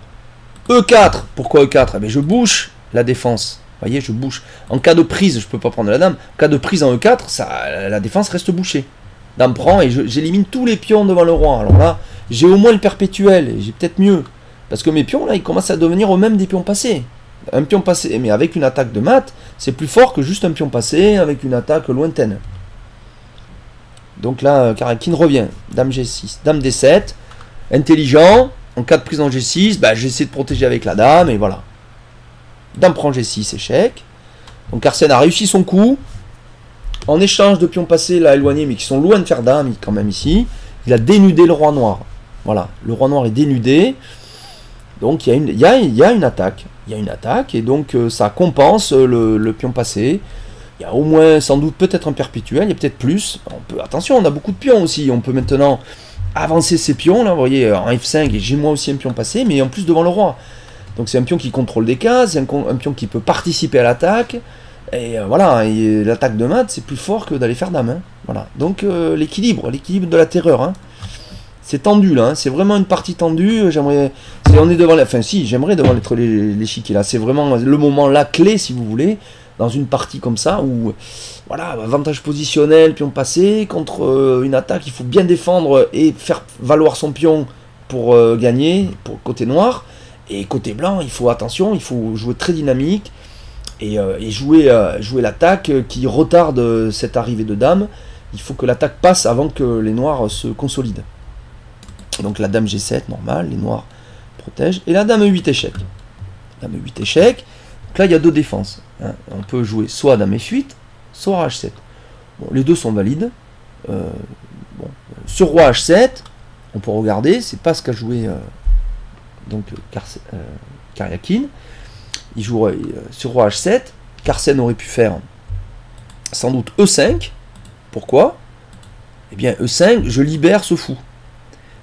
E4. Pourquoi E4? Eh bien, je bouche la défense. Vous voyez, je bouche. En cas de prise, je ne peux pas prendre la dame. En cas de prise en E4, ça, la défense reste bouchée. Dame prend et j'élimine tous les pions devant le roi. Alors là, j'ai au moins le perpétuel. J'ai peut-être mieux. Parce que mes pions, là, ils commencent à devenir au même des pions passés. Un pion passé, mais avec une attaque de mat, c'est plus fort que juste un pion passé avec une attaque lointaine. Donc là, Karjakin revient. Dame G6, Dame D7. Intelligent. En cas de prise en G6, bah, j'essaie de protéger avec la dame. Et voilà. Dame prend G6, échec. Donc Carlsen a réussi son coup. En échange de pions passés, là, éloignés, mais qui sont loin de faire dame, quand même ici. Il a dénudé le roi noir. Voilà. Le roi noir est dénudé. Donc il y a une attaque. Il y a une attaque. Et donc ça compense le pion passé. Il y a au moins, sans doute, peut-être un perpétuel, il y a peut-être plus. Attention, on a beaucoup de pions aussi. On peut maintenant avancer ces pions. Là, vous voyez, en F5, et j'ai moi aussi un pion passé, mais en plus devant le roi. Donc c'est un pion qui contrôle des cases, un pion qui peut participer à l'attaque. Et voilà, l'attaque de mat, c'est plus fort que d'aller faire dame. Hein. Voilà. Donc l'équilibre de la terreur. Hein. C'est tendu là, hein. C'est vraiment une partie tendue. J'aimerais, on est devant, enfin si, j'aimerais devant l'échiquier là. C'est vraiment le moment là clé, si vous voulez. Dans une partie comme ça, où, voilà, avantage positionnel, pion passé, contre une attaque, il faut bien défendre et faire valoir son pion pour gagner, pour côté noir. Et côté blanc, il faut attention, il faut jouer très dynamique et jouer l'attaque qui retarde cette arrivée de dame. Il faut que l'attaque passe avant que les noirs se consolident. Donc la dame G7, normal, les noirs protègent. Et la dame E8 échec. Dame E8 échec. Donc là, il y a deux défenses. Hein. On peut jouer soit dame F8, soit H7. Bon, les deux sont valides. Bon. Sur roi H7, on peut regarder, c'est pas ce qu'a joué donc Karjakin. Il joue sur roi H7. Carlsen aurait pu faire sans doute E5. Pourquoi? Eh bien, E5, je libère ce fou.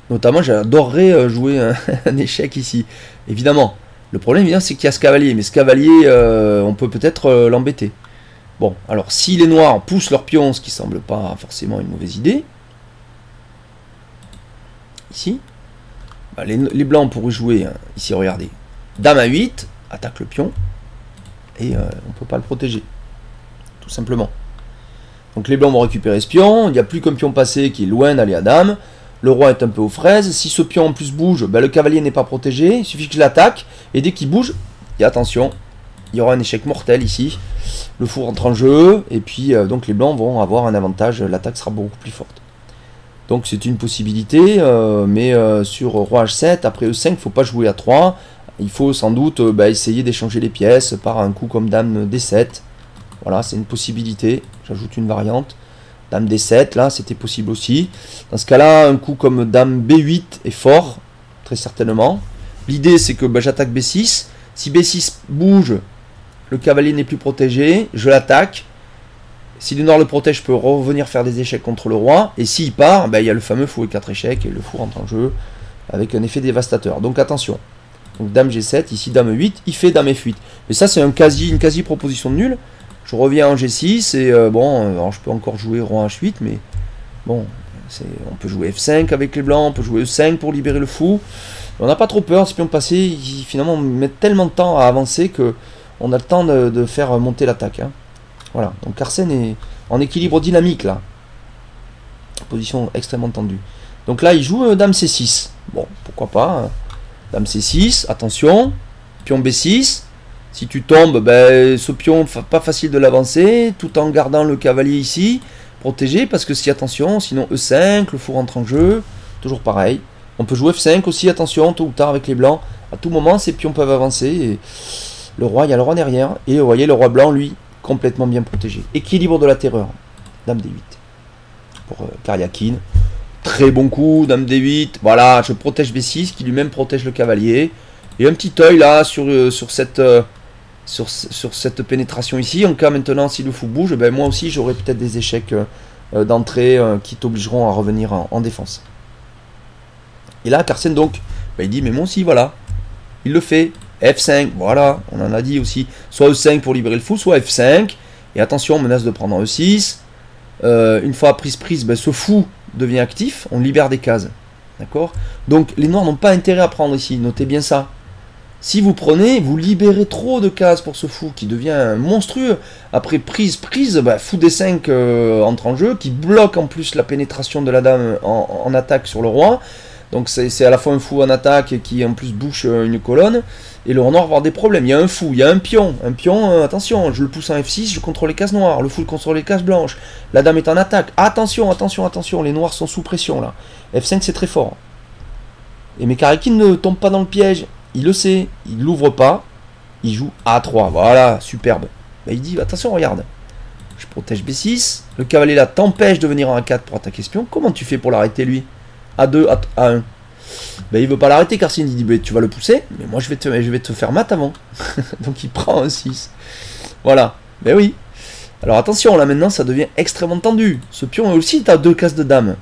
Notamment, j'adorerais jouer un échec ici. Évidemment, le problème, c'est qu'il y a ce cavalier. Mais ce cavalier, on peut peut-être l'embêter. Bon, alors, si les noirs poussent leur pion, ce qui ne semble pas forcément une mauvaise idée, ici, bah, les blancs pourraient jouer, ici, regardez, dame à 8, attaque le pion, et on ne peut pas le protéger, tout simplement. Donc les blancs vont récupérer ce pion, il n'y a plus qu'un pion passé qui est loin d'aller à dame, le roi est un peu aux fraises, si ce pion en plus bouge, ben le cavalier n'est pas protégé, il suffit que je l'attaque, et dès qu'il bouge, et attention, il y aura un échec mortel ici, le fou rentre en jeu, et puis donc les blancs vont avoir un avantage, l'attaque sera beaucoup plus forte. Donc c'est une possibilité, mais sur roi H7, après E5, il ne faut pas jouer à 3, il faut sans doute essayer d'échanger les pièces par un coup comme dame D7, voilà, c'est une possibilité. J'ajoute une variante, dame D7, là c'était possible aussi. Dans ce cas-là, un coup comme dame B8 est fort, très certainement. L'idée c'est que j'attaque B6, si B6 bouge, le cavalier n'est plus protégé, je l'attaque. Si le noir le protège, je peux revenir faire des échecs contre le roi, et s'il part, il y a le fameux fou et 4 échecs, et le fou rentre en jeu avec un effet dévastateur, donc attention. Donc dame G7, ici dame 8, il fait dame F8, mais ça c'est une quasi proposition de nulle. Je reviens en G6 et bon, alors je peux encore jouer roi H8, mais bon, on peut jouer F5 avec les blancs, on peut jouer E5 pour libérer le fou. On n'a pas trop peur, ces pions passés, ils finalement mettent tellement de temps à avancer que on a le temps de faire monter l'attaque. Hein. Voilà, donc Carlsen est en équilibre dynamique là. Position extrêmement tendue. Donc là, il joue dame C6. Bon, pourquoi pas. Dame C6, attention, pion B6. Si tu tombes, ce pion, pas facile de l'avancer, tout en gardant le cavalier ici, protégé, parce que si, attention, sinon E5, le fou rentre en jeu, toujours pareil. On peut jouer F5 aussi, attention, tôt ou tard avec les blancs, à tout moment, ces pions peuvent avancer, et le roi, il y a le roi derrière, et vous voyez, le roi blanc, lui, complètement bien protégé. Équilibre de la terreur, dame D8, pour Karjakin, très bon coup, dame D8, voilà, je protège B6, qui lui-même protège le cavalier, et un petit œil, là, sur cette pénétration ici, en cas maintenant si le fou bouge, moi aussi j'aurai peut-être des échecs d'entrée qui t'obligeront à revenir en défense. Et là Carlsen donc, il dit mais moi aussi voilà, il le fait, F5, voilà, on en a dit aussi, soit E5 pour libérer le fou, soit F5, et attention on menace de prendre en E6, une fois prise, ce fou devient actif, on libère des cases, d'accord. Donc les noirs n'ont pas intérêt à prendre ici, notez bien ça. Si vous prenez, vous libérez trop de cases pour ce fou qui devient monstrueux. Après prise, fou D5 entre en jeu, qui bloque en plus la pénétration de la dame en attaque sur le roi. Donc c'est à la fois un fou en attaque et qui en plus bouche une colonne. Et le roi noir va avoir des problèmes. Il y a un fou, il y a un pion. Un pion, attention, je le pousse en F6, je contrôle les cases noires. Le fou contrôle les cases blanches. La dame est en attaque. Attention, attention, attention, les noirs sont sous pression là. F5 c'est très fort. Mais Karjakin ne tombe pas dans le piège. Il le sait, il l'ouvre pas, il joue A3, voilà, superbe. Il dit, attention, regarde, je protège B6, le cavalier là t'empêche de venir en A4 pour attaquer ce pion, comment tu fais pour l'arrêter lui? A2, A1. Il veut pas l'arrêter, Carlsen, il dit, tu vas le pousser, mais moi je vais te faire mat avant. Donc il prend un 6. Voilà, oui. Alors attention, là maintenant ça devient extrêmement tendu. Ce pion aussi, t'as deux cases de dame.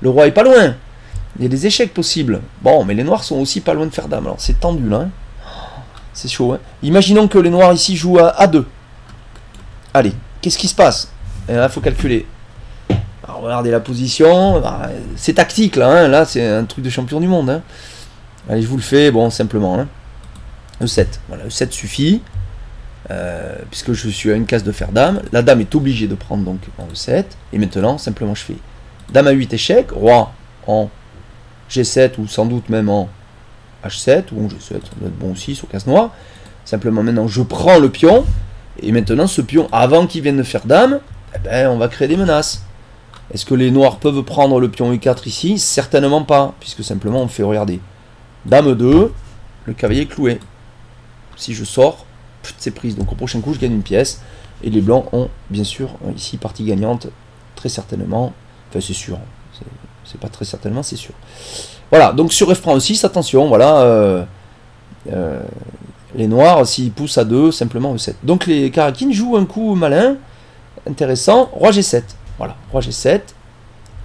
Le roi est pas loin. Il y a des échecs possibles. Bon, mais les noirs sont aussi pas loin de faire dame. Alors, c'est tendu, là. Hein. C'est chaud, hein. Imaginons que les noirs, ici, jouent à A2. Allez, qu'est-ce qui se passe? Là, il faut calculer. Alors, regardez la position. C'est tactique, là. Hein. Là, c'est un truc de champion du monde. Hein. Allez, je vous le fais, bon, simplement. Hein. E7. Voilà, E7 suffit. Puisque je suis à une case de faire dame. La dame est obligée de prendre, donc, en E7. Et maintenant, simplement, je fais dame à 8 échec. Roi en G7 ou sans doute même en H7 ou en G7, ça doit être bon aussi sur casse noire. Simplement maintenant je prends le pion, et maintenant ce pion, avant qu'il vienne de faire dame, eh ben, on va créer des menaces. Est-ce que les noirs peuvent prendre le pion E4 ici? Certainement pas, puisque simplement on fait, regarder, dame 2, le cavalier est cloué. Si je sors, c'est prise. Donc au prochain coup, je gagne une pièce. Et les blancs ont, bien sûr, ici, partie gagnante, très certainement. Enfin, c'est sûr. C'est pas très certainement, c'est sûr. Voilà, donc sur F prend 6, attention, voilà. Les noirs, s'ils poussent à 2, simplement E7. Donc les Karjakin jouent un coup malin, intéressant, roi G7. Voilà, roi G7,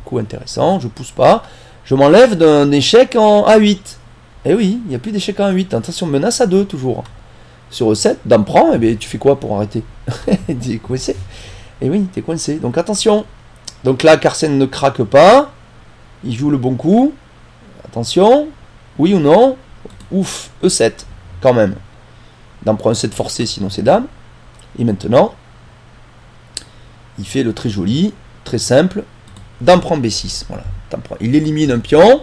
coup intéressant, je pousse pas. Je m'enlève d'un échec en A8. Eh oui, il n'y a plus d'échec en A8. Attention, menace à 2, toujours. Sur E7, dame prend, et bien tu fais quoi pour arrêter? T'es coincé. Et oui, t'es coincé. Donc attention. Donc là, Carlsen ne craque pas. Il joue le bon coup. Attention. Oui ou non? Ouf, E7, quand même. Dame prend E7 forcé, sinon c'est dame. Et maintenant, il fait le très joli, très simple. Dame prend B6. Voilà. Il élimine un pion.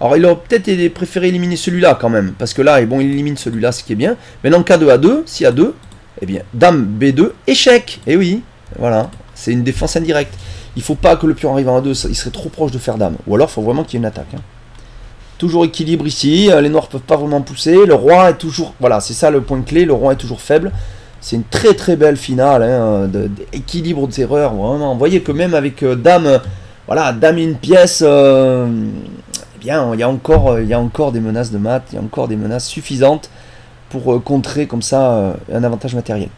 Alors il aurait peut-être préféré éliminer celui-là quand même, parce que là, et bon, il élimine celui-là, ce qui est bien. Mais dans le cas de A2, si A2, eh bien, dame B2, échec. Et oui, voilà, c'est une défense indirecte. Il ne faut pas que le pion arrive en A2, il serait trop proche de faire dame. Ou alors, il faut vraiment qu'il y ait une attaque. Hein. Toujours équilibre ici, les noirs ne peuvent pas vraiment pousser, le roi est toujours... Voilà, c'est ça le point clé, le roi est toujours faible. C'est une très très belle finale, hein, d'équilibre des erreurs, vraiment. Vous voyez que même avec dame, voilà, dame et une pièce... bien, il y a encore des menaces de mat, il y a encore des menaces suffisantes pour contrer comme ça un avantage matériel.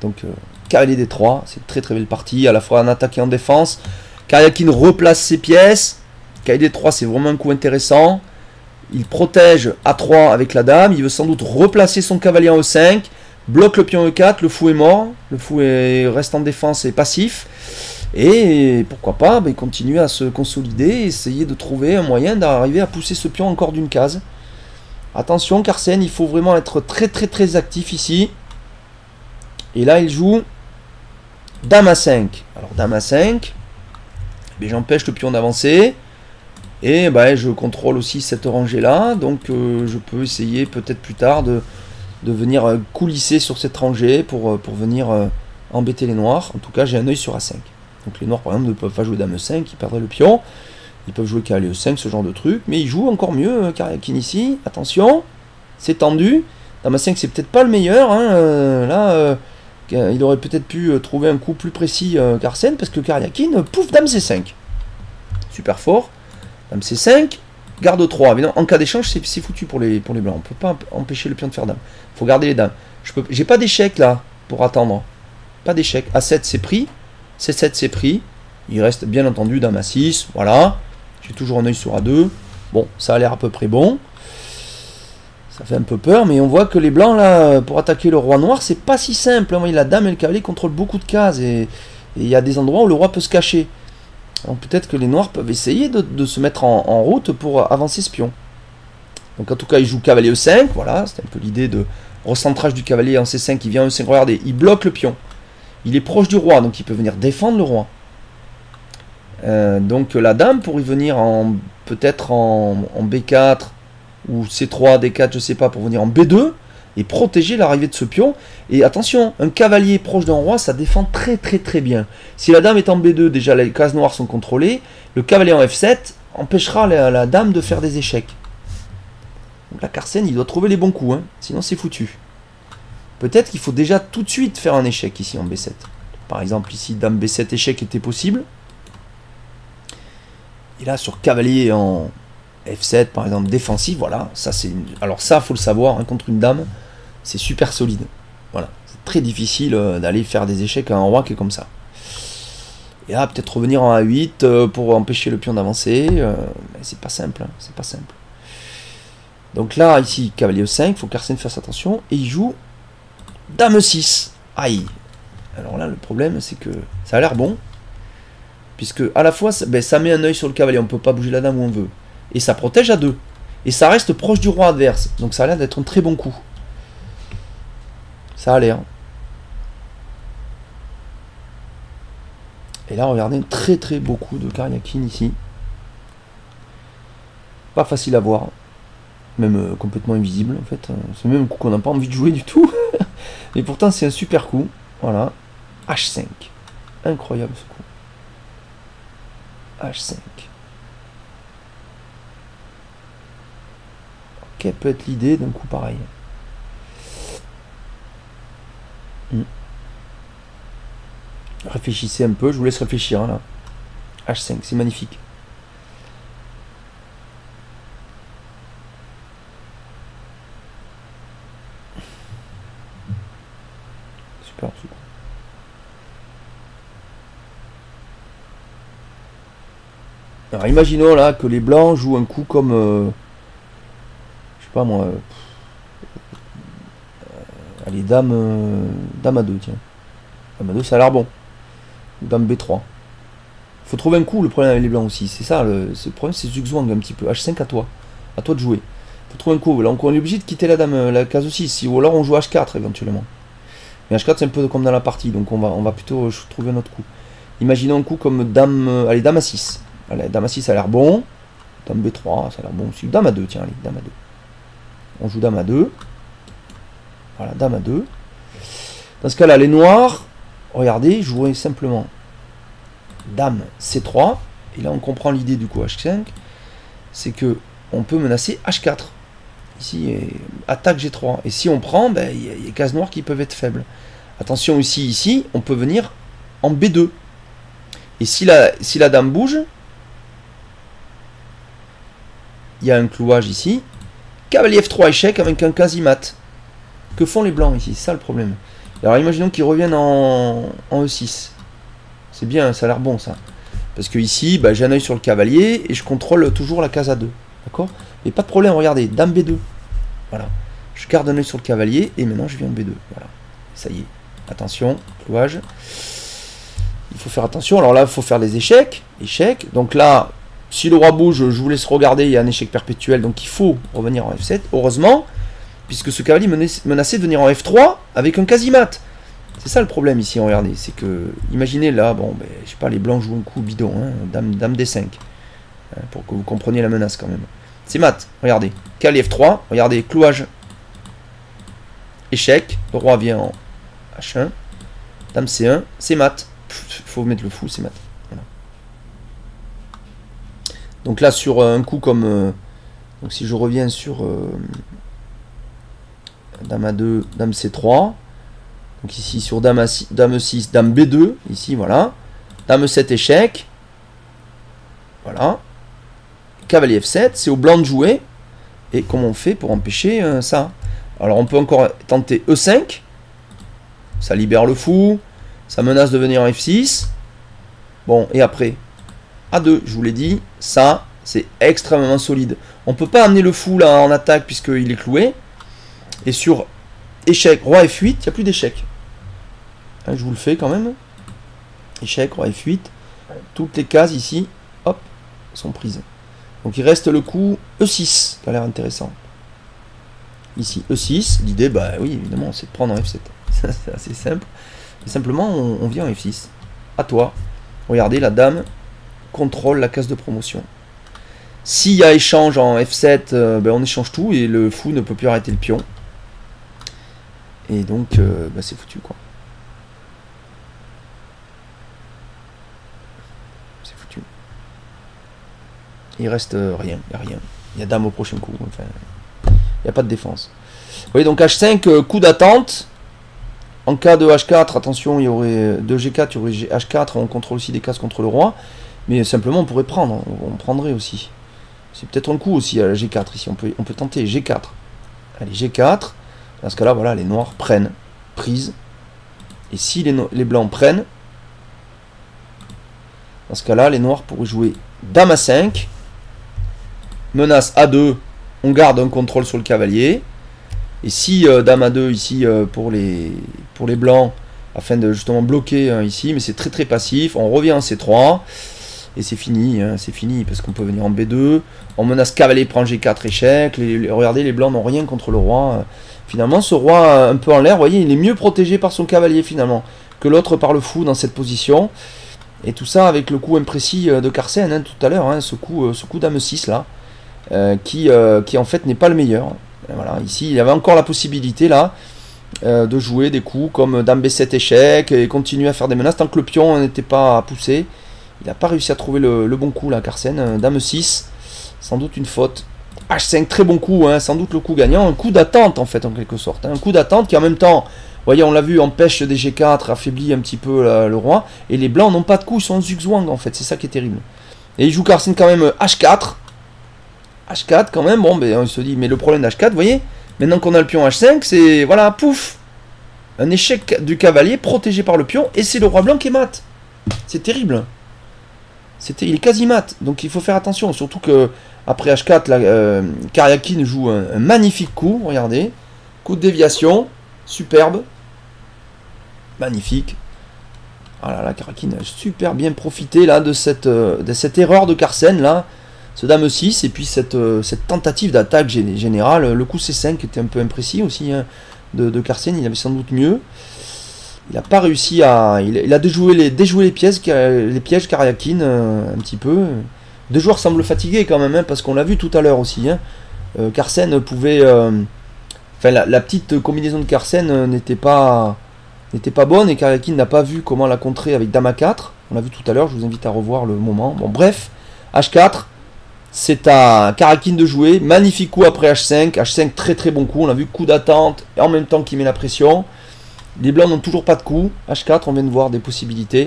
Donc cavalier D3, c'est une très très belle partie, à la fois en attaque et en défense. Karjakin replace ses pièces, cavalier D3 c'est vraiment un coup intéressant. Il protège A3 avec la dame, il veut sans doute replacer son cavalier en E5, bloque le pion E4, le fou est mort, le fou reste en défense et passif. Et pourquoi pas, bah, continuer à se consolider et essayer de trouver un moyen d'arriver à pousser ce pion encore d'une case. Attention Carlsen, il faut vraiment être très très très actif ici. Et là il joue dame à 5. Alors dame à 5, eh j'empêche le pion d'avancer. Et bah, je contrôle aussi cette rangée là. Donc je peux essayer peut-être plus tard de venir coulisser sur cette rangée pour venir embêter les noirs. En tout cas j'ai un œil sur A5. Donc les noirs par exemple ne peuvent pas jouer dame E5, ils perdraient le pion. Ils peuvent jouer cavalier E5, ce genre de truc. Mais ils jouent encore mieux Karjakin ici. Attention, c'est tendu. Dame A5 c'est peut-être pas le meilleur. Hein. Là, il aurait peut-être pu trouver un coup plus précis Carlsen, parce que Karjakin, pouf, dame C5. Super fort. Dame C5, garde 3. Mais non, en cas d'échange c'est foutu pour les blancs. On ne peut pas empêcher le pion de faire dame. Il faut garder les dames. J'ai pas d'échec là pour attendre. Pas d'échec. A7 c'est pris. C7 c'est pris, il reste bien entendu dame à 6, voilà, j'ai toujours un œil sur A2, bon, ça a l'air à peu près bon, ça fait un peu peur, mais on voit que les blancs là, pour attaquer le roi noir, c'est pas si simple, hein. La dame et le cavalier contrôlent beaucoup de cases, et il y a des endroits où le roi peut se cacher, alors peut-être que les noirs peuvent essayer de se mettre en route pour avancer ce pion, donc en tout cas, ils jouent cavalier E5, voilà, c'est un peu l'idée de recentrage du cavalier en C5, il vient en E5, regardez, il bloque le pion. Il est proche du roi, donc il peut venir défendre le roi. Donc la dame pourrait venir peut-être en B4 ou C3, D4, je sais pas, pour venir en B2 et protéger l'arrivée de ce pion. Et attention, un cavalier proche d'un roi, ça défend très très très bien. Si la dame est en B2, déjà les cases noires sont contrôlées. Le cavalier en F7 empêchera la dame de faire des échecs. Donc la Carlsen, il doit trouver les bons coups, hein, sinon c'est foutu. Peut-être qu'il faut déjà tout de suite faire un échec ici en B7. Par exemple, ici, dame B7, échec était possible. Et là, sur cavalier en F7, par exemple, défensif, voilà. Ça, c'est une... Alors ça, il faut le savoir, hein, contre une dame, c'est super solide. Voilà, c'est très difficile d'aller faire des échecs à un roi qui est comme ça. Et là, peut-être revenir en A8 pour empêcher le pion d'avancer. Mais c'est pas simple, hein, c'est pas simple. Donc là, ici, cavalier E5, il faut que Carlsen fasse attention. Et il joue... Dame 6, aïe. Alors là, le problème, c'est que ça a l'air bon. Puisque, à la fois, ça met un œil sur le cavalier. On ne peut pas bouger la dame où on veut. Et ça protège à 2. Et ça reste proche du roi adverse. Donc ça a l'air d'être un très bon coup. Ça a l'air. Et là, regardez, un très très beau coup de Karjakin ici. Pas facile à voir, même complètement invisible en fait. C'est même un coup qu'on n'a pas envie de jouer du tout. Et pourtant c'est un super coup. Voilà, H5. Incroyable ce coup. H5. Quelle peut être l'idée d'un coup pareil? Réfléchissez un peu, je vous laisse réfléchir hein, là. H5, c'est magnifique. Super, super. Alors imaginons là que les blancs jouent un coup comme... je sais pas moi... allez, dame à 2, tiens. Dame à 2, ça a l'air bon. Dame B3. Faut trouver un coup, le problème avec les blancs aussi. C'est ça, le problème, c'est Zugzwang un petit peu. H5 à toi. À toi de jouer. Faut trouver un coup. Là, on est obligé de quitter la dame, la case 6. Ou alors on joue H4 éventuellement. Mais H4, c'est un peu comme dans la partie. Donc on va plutôt trouver un autre coup. Imaginons un coup comme dame... allez, dame à 6. Allez, dame à 6, ça a l'air bon. Dame B3, ça a l'air bon aussi. Dame à 2, tiens, allez, dame à 2. On joue dame à 2. Voilà, dame à 2. Dans ce cas-là, les noirs, regardez, jouez simplement dame C3. Et là, on comprend l'idée du coup H5. C'est que on peut menacer H4. Ici, attaque G3. Et si on prend, ben, y a les cases noires qui peuvent être faibles. Attention aussi, ici, on peut venir en B2. Et si la dame bouge, il y a un clouage ici. Cavalier F3 échec avec un quasi-mat. Que font les blancs ici? C'est ça le problème. Alors imaginons qu'ils reviennent en E6. C'est bien, ça a l'air bon ça. Parce que ici, bah, j'ai un œil sur le cavalier et je contrôle toujours la case A2. D'accord? Mais pas de problème, regardez, dame B2. Voilà. Je garde un œil sur le cavalier et maintenant je viens en B2. Voilà. Ça y est. Attention, clouage. Il faut faire attention. Alors là, il faut faire des échecs. Échecs. Donc là, si le roi bouge, je vous laisse regarder, il y a un échec perpétuel. Donc il faut revenir en F7. Heureusement. Puisque ce cavalier menaçait de venir en F3 avec un quasi-mat. C'est ça le problème ici, regardez. C'est que, imaginez là, bon, ben, je sais pas, les blancs jouent un coup bidon, hein, dame D5. Hein, pour que vous compreniez la menace quand même. C'est mat, regardez. Cavalier F3, regardez, clouage. Échec, le roi vient en H1. Dame C1, c'est mat. Pff, faut mettre le fou, c'est mat. Voilà. Donc là, sur un coup comme... donc si je reviens sur... dame A2, dame C3. Donc ici sur dame A6, dame E6, dame B2. Ici, voilà. Dame E7, échec. Voilà. Cavalier F7, c'est au blanc de jouer. Et comment on fait pour empêcher ça? Alors on peut encore tenter E5. Ça libère le fou. Ça menace de venir en F6. Bon, et après A2, je vous l'ai dit, ça, c'est extrêmement solide. On ne peut pas amener le fou là en attaque puisqu'il est cloué. Et sur échec, roi F8, il n'y a plus d'échec. Hein, je vous le fais quand même. Échec, roi F8. Toutes les cases ici, hop, sont prises. Donc il reste le coup E6, qui a l'air intéressant. Ici, E6. L'idée, bah oui, évidemment, c'est de prendre en F7. C'est assez simple. Mais simplement, on vient en F6. À toi. Regardez, la dame contrôle la case de promotion. S'il y a échange en F7, ben, on échange tout et le fou ne peut plus arrêter le pion. Et donc, bah, c'est foutu, quoi. C'est foutu. Il reste rien, il n'y a rien. Il y a dame au prochain coup, enfin, il n'y a pas de défense. Vous voyez, donc H5, coup d'attente. En cas de H4, attention, il y aurait de G4, il y aurait H4, on contrôle aussi des cases contre le roi. Mais simplement, on pourrait prendre, on prendrait aussi. C'est peut-être un coup aussi à la G4, ici, on peut tenter G4. Allez, G4. Dans ce cas-là, voilà, les noirs prennent, prise. Et si les blancs prennent, dans ce cas-là, les noirs pourraient jouer dame à 5, menace A2, on garde un contrôle sur le cavalier. Et si dame à 2 ici pour les blancs, afin de justement bloquer ici, mais c'est très très passif, on revient en C3, et c'est fini, parce qu'on peut venir en B2, on menace cavalier, prend G4, échec, regardez, les blancs n'ont rien contre le roi. Finalement, ce roi un peu en l'air, vous voyez, il est mieux protégé par son cavalier, finalement, que l'autre par le fou dans cette position. Et tout ça avec le coup imprécis de Carlsen, hein, tout à l'heure, hein, ce coup dame 6, là. qui en fait n'est pas le meilleur. Voilà, ici il y avait encore la possibilité là de jouer des coups comme Dame B7 échec et continuer à faire des menaces tant que le pion n'était pas poussé. Il n'a pas réussi à trouver le bon coup là, Carlsen. Dame 6, sans doute une faute. H5, très bon coup, hein, sans doute le coup gagnant. Un coup d'attente en fait, en quelque sorte. Hein. Un coup d'attente qui en même temps, voyez, on l'a vu, empêche des G4, affaiblit un petit peu là, le roi. Et les blancs n'ont pas de coup, ils sont zugzwang en fait, c'est ça qui est terrible. Et il joue Carlsen quand même H4. H4 quand même, bon, ben, on se dit, mais le problème d'H4, vous voyez, maintenant qu'on a le pion H5, c'est, voilà, pouf, un échec du cavalier protégé par le pion, et c'est le roi blanc qui est mat. C'est terrible. Il est quasi mat, donc il faut faire attention, surtout que, après H4, là, Karjakin joue un magnifique coup, regardez, coup de déviation, superbe, magnifique. Ah là là, Karjakin a super bien profité, là, de cette erreur de Carlsen, là, ce Dame 6 et puis cette tentative d'attaque générale, le coup C5 qui était un peu imprécis aussi hein, de Carlsen, il avait sans doute mieux. Il n'a pas réussi à... Il a déjoué les pièges Karjakin un petit peu. Deux joueurs semblent fatigués quand même, hein, parce qu'on l'a vu tout à l'heure aussi. Hein. Carlsen pouvait... Enfin, la petite combinaison de Carlsen n'était pas bonne et Karjakin n'a pas vu comment la contrer avec Dame A4. On l'a vu tout à l'heure, je vous invite à revoir le moment. Bon, bref, H4... C'est à Karjakin de jouer, magnifique coup après H5, H5 très très bon coup, on a vu coup d'attente, et en même temps qu'il met la pression. Les blancs n'ont toujours pas de coup, H4 on vient de voir des possibilités,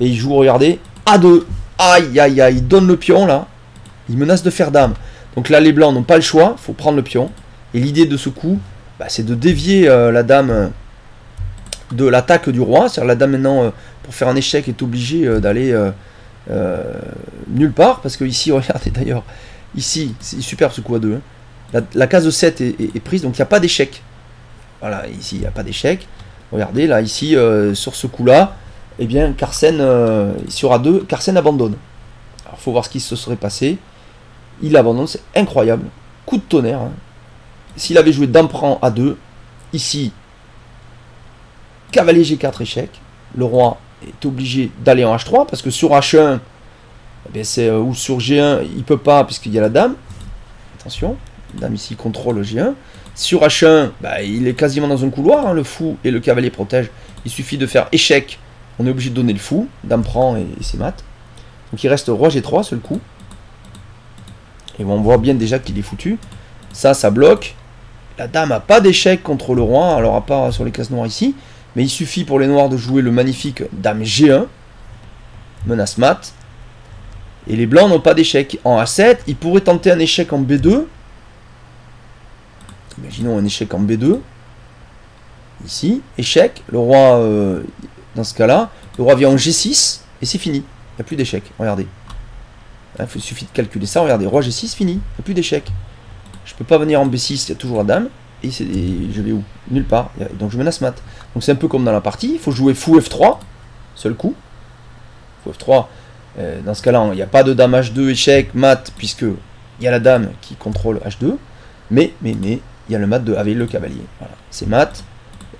et il joue, regardez, A2, aïe aïe aïe, il donne le pion là, il menace de faire dame. Donc là les blancs n'ont pas le choix, il faut prendre le pion, et l'idée de ce coup, bah, c'est de dévier la dame de l'attaque du roi, c'est-à-dire la dame maintenant, pour faire un échec, est obligée d'aller... nulle part, parce que ici, regardez d'ailleurs, ici, c'est superbe ce coup à 2, hein. La case de 7 est prise, donc il n'y a pas d'échec. Voilà, ici, il n'y a pas d'échec. Regardez, là, ici, sur ce coup-là, eh bien, Carlsen, sur A2, Carlsen abandonne. Alors, il faut voir ce qui se serait passé. Il abandonne, c'est incroyable. Coup de tonnerre. Hein. S'il avait joué Dame prend A2, ici, Cavalier G4 échec, le roi est obligé d'aller en H3 parce que sur H1 eh c'est ou sur G1 il peut pas puisqu'il y a la dame, attention, la dame ici contrôle G1, sur H1 bah, il est quasiment dans un couloir hein, le fou et le cavalier protège, il suffit de faire échec, on est obligé de donner le fou, dame prend et c'est mat, donc il reste roi G3 seul coup et on voit bien déjà qu'il est foutu, ça bloque, la dame n'a pas d'échec contre le roi, alors à part sur les cases noires ici. Mais il suffit pour les noirs de jouer le magnifique Dame G1, menace mat, et les blancs n'ont pas d'échec en A7, ils pourraient tenter un échec en B2, imaginons un échec en B2, ici, échec, le roi, dans ce cas-là, le roi vient en G6, et c'est fini, il n'y a plus d'échec, regardez, il suffit de calculer ça, regardez, roi G6, fini, il n'y a plus d'échec, je ne peux pas venir en B6, il y a toujours la dame, et je vais où? Nulle part, donc je menace mat. Donc c'est un peu comme dans la partie, il faut jouer fou F3, seul coup. Fou F3, dans ce cas-là, il n'y a pas de dame H2 échec, mat, puisque il y a la dame qui contrôle H2, mais, il y a le mat de avec le cavalier. Voilà, c'est mat.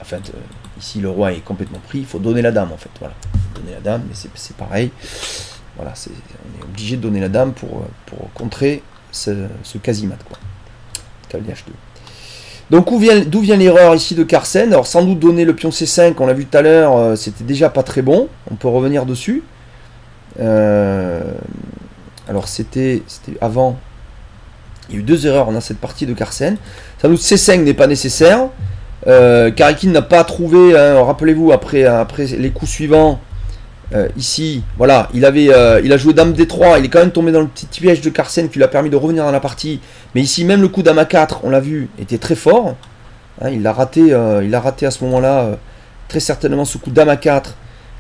En fait, ici le roi est complètement pris, il faut donner la dame en fait. Voilà, donner la dame, mais c'est pareil. Voilà, on est obligé de donner la dame pour contrer ce quasi-mat, quoi. Cavalier H2. Donc d'où vient l'erreur ici de Carlsen? Alors sans doute donner le pion C5, on l'a vu tout à l'heure, c'était déjà pas très bon, on peut revenir dessus. Alors c'était avant, il y a eu deux erreurs, on a cette partie de Carlsen. Sans doute C5 n'est pas nécessaire, Karjakin n'a pas trouvé, hein, rappelez-vous après les coups suivants, ici, voilà, il a joué Dame D3, il est quand même tombé dans le petit piège de Carlsen qui lui a permis de revenir dans la partie. Mais ici, même le coup Dame A4, on l'a vu, était très fort. Hein, il l'a raté à ce moment-là, très certainement ce coup Dame A4.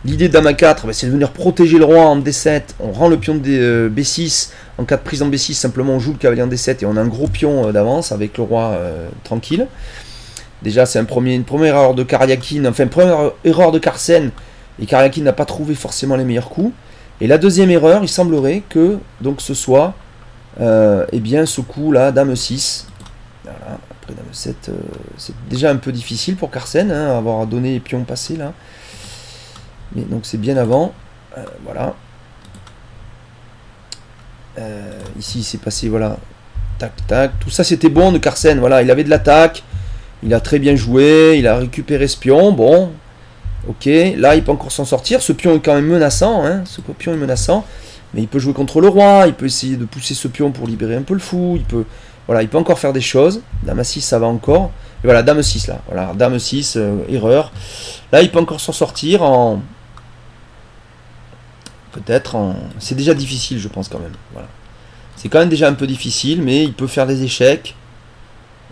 L'idée de Dame A4, bah, c'est de venir protéger le roi en D7. On rend le pion de B6. En cas de prise en B6, simplement on joue le cavalier en D7 et on a un gros pion d'avance avec le roi tranquille. Déjà, c'est une première erreur de Karjakin, enfin, une première erreur de Carlsen. Et Karjakin n'a pas trouvé forcément les meilleurs coups. Et la deuxième erreur, il semblerait que donc ce soit eh bien, ce coup-là, Dame 6. Voilà, après Dame 7, c'est déjà un peu difficile pour Carlsen, hein, avoir donné les pions passés là. Mais donc c'est bien avant. Voilà. Ici, il s'est passé, voilà, Tac, tac. Tout ça, c'était bon de Carlsen. Voilà, il avait de l'attaque. Il a très bien joué. Il a récupéré ce pion. Bon. Ok. Là, il peut encore s'en sortir. Ce pion est quand même menaçant. Hein. Ce pion est menaçant. Mais il peut jouer contre le roi. Il peut essayer de pousser ce pion pour libérer un peu le fou. Il peut... Voilà, il peut encore faire des choses. Dame à 6, ça va encore. Et voilà, Dame 6 là. Voilà, Dame 6, erreur. Là, il peut encore s'en sortir en... Peut-être en... C'est déjà difficile, je pense, quand même. Voilà. C'est quand même déjà un peu difficile, mais il peut faire des échecs.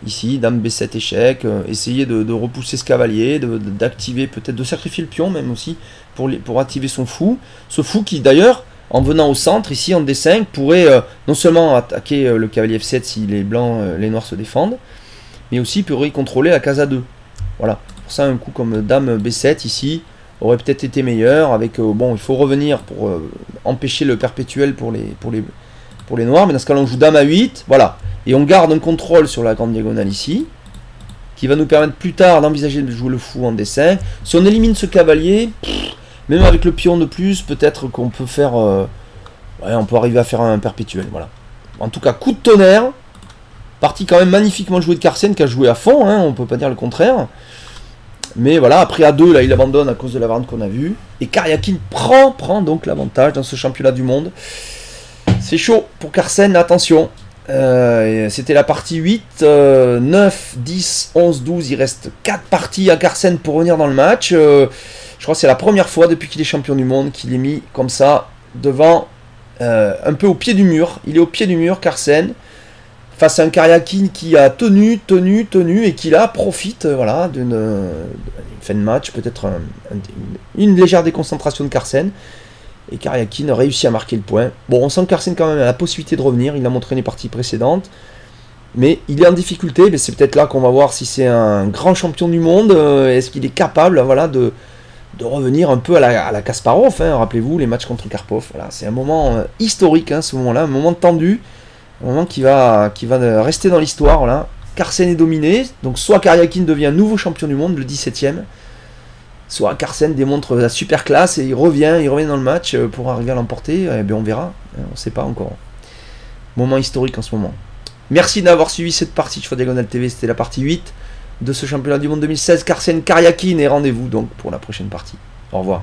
Ici, Dame B7 échec. Essayer de repousser ce cavalier, d'activer peut-être, de sacrifier le pion même aussi, pour activer son fou. Ce fou qui, d'ailleurs... En venant au centre, ici en D5, pourrait non seulement attaquer le cavalier F7 si les blancs, les noirs se défendent, mais aussi pourrait contrôler la case A2. Voilà, pour ça un coup comme Dame B7 ici aurait peut-être été meilleur, avec, bon, il faut revenir pour empêcher le perpétuel pour les noirs, mais dans ce cas-là on joue Dame A8, voilà, et on garde un contrôle sur la grande diagonale ici, qui va nous permettre plus tard d'envisager de jouer le fou en D5. Si on élimine ce cavalier... Même avec le pion de plus, peut-être qu'on peut faire... ouais, on peut arriver à faire un perpétuel, voilà. En tout cas, coup de tonnerre. Partie quand même magnifiquement jouée de Carlsen, qui a joué à fond, hein, on peut pas dire le contraire. Mais voilà, après A2, là, il abandonne à cause de la variante qu'on a vue. Et Karjakin prend donc l'avantage dans ce championnat du monde. C'est chaud pour Carlsen, attention. C'était la partie 8, 9, 10, 11, 12. Il reste 4 parties à Carlsen pour revenir dans le match. Je crois que c'est la première fois depuis qu'il est champion du monde qu'il est mis comme ça devant, un peu au pied du mur. Il est au pied du mur, Carlsen, face à un Karjakin qui a tenu et qui là profite, voilà, d'une fin de match, peut-être une légère déconcentration de Carlsen. Et Karjakin réussit à marquer le point. Bon, on sent que Carlsen quand même a la possibilité de revenir, il l'a montré dans les parties précédentes. Mais il est en difficulté, mais c'est peut-être là qu'on va voir si c'est un grand champion du monde. Est-ce qu'il est capable, voilà, de revenir un peu à la Kasparov, hein, rappelez-vous, les matchs contre Karpov, voilà, c'est un moment historique, hein, ce moment-là, un moment tendu, un moment qui va rester dans l'histoire, voilà. Carlsen est dominé, donc soit Karjakin devient nouveau champion du monde, le 17ème, soit Carlsen démontre la super classe et il revient dans le match pour arriver à l'emporter, eh bien on verra, on ne sait pas encore. Moment historique en ce moment. Merci d'avoir suivi cette partie de Diagonale TV, c'était la partie 8. De ce championnat du monde 2016, Carlsen Karjakin, et rendez-vous donc pour la prochaine partie. Au revoir.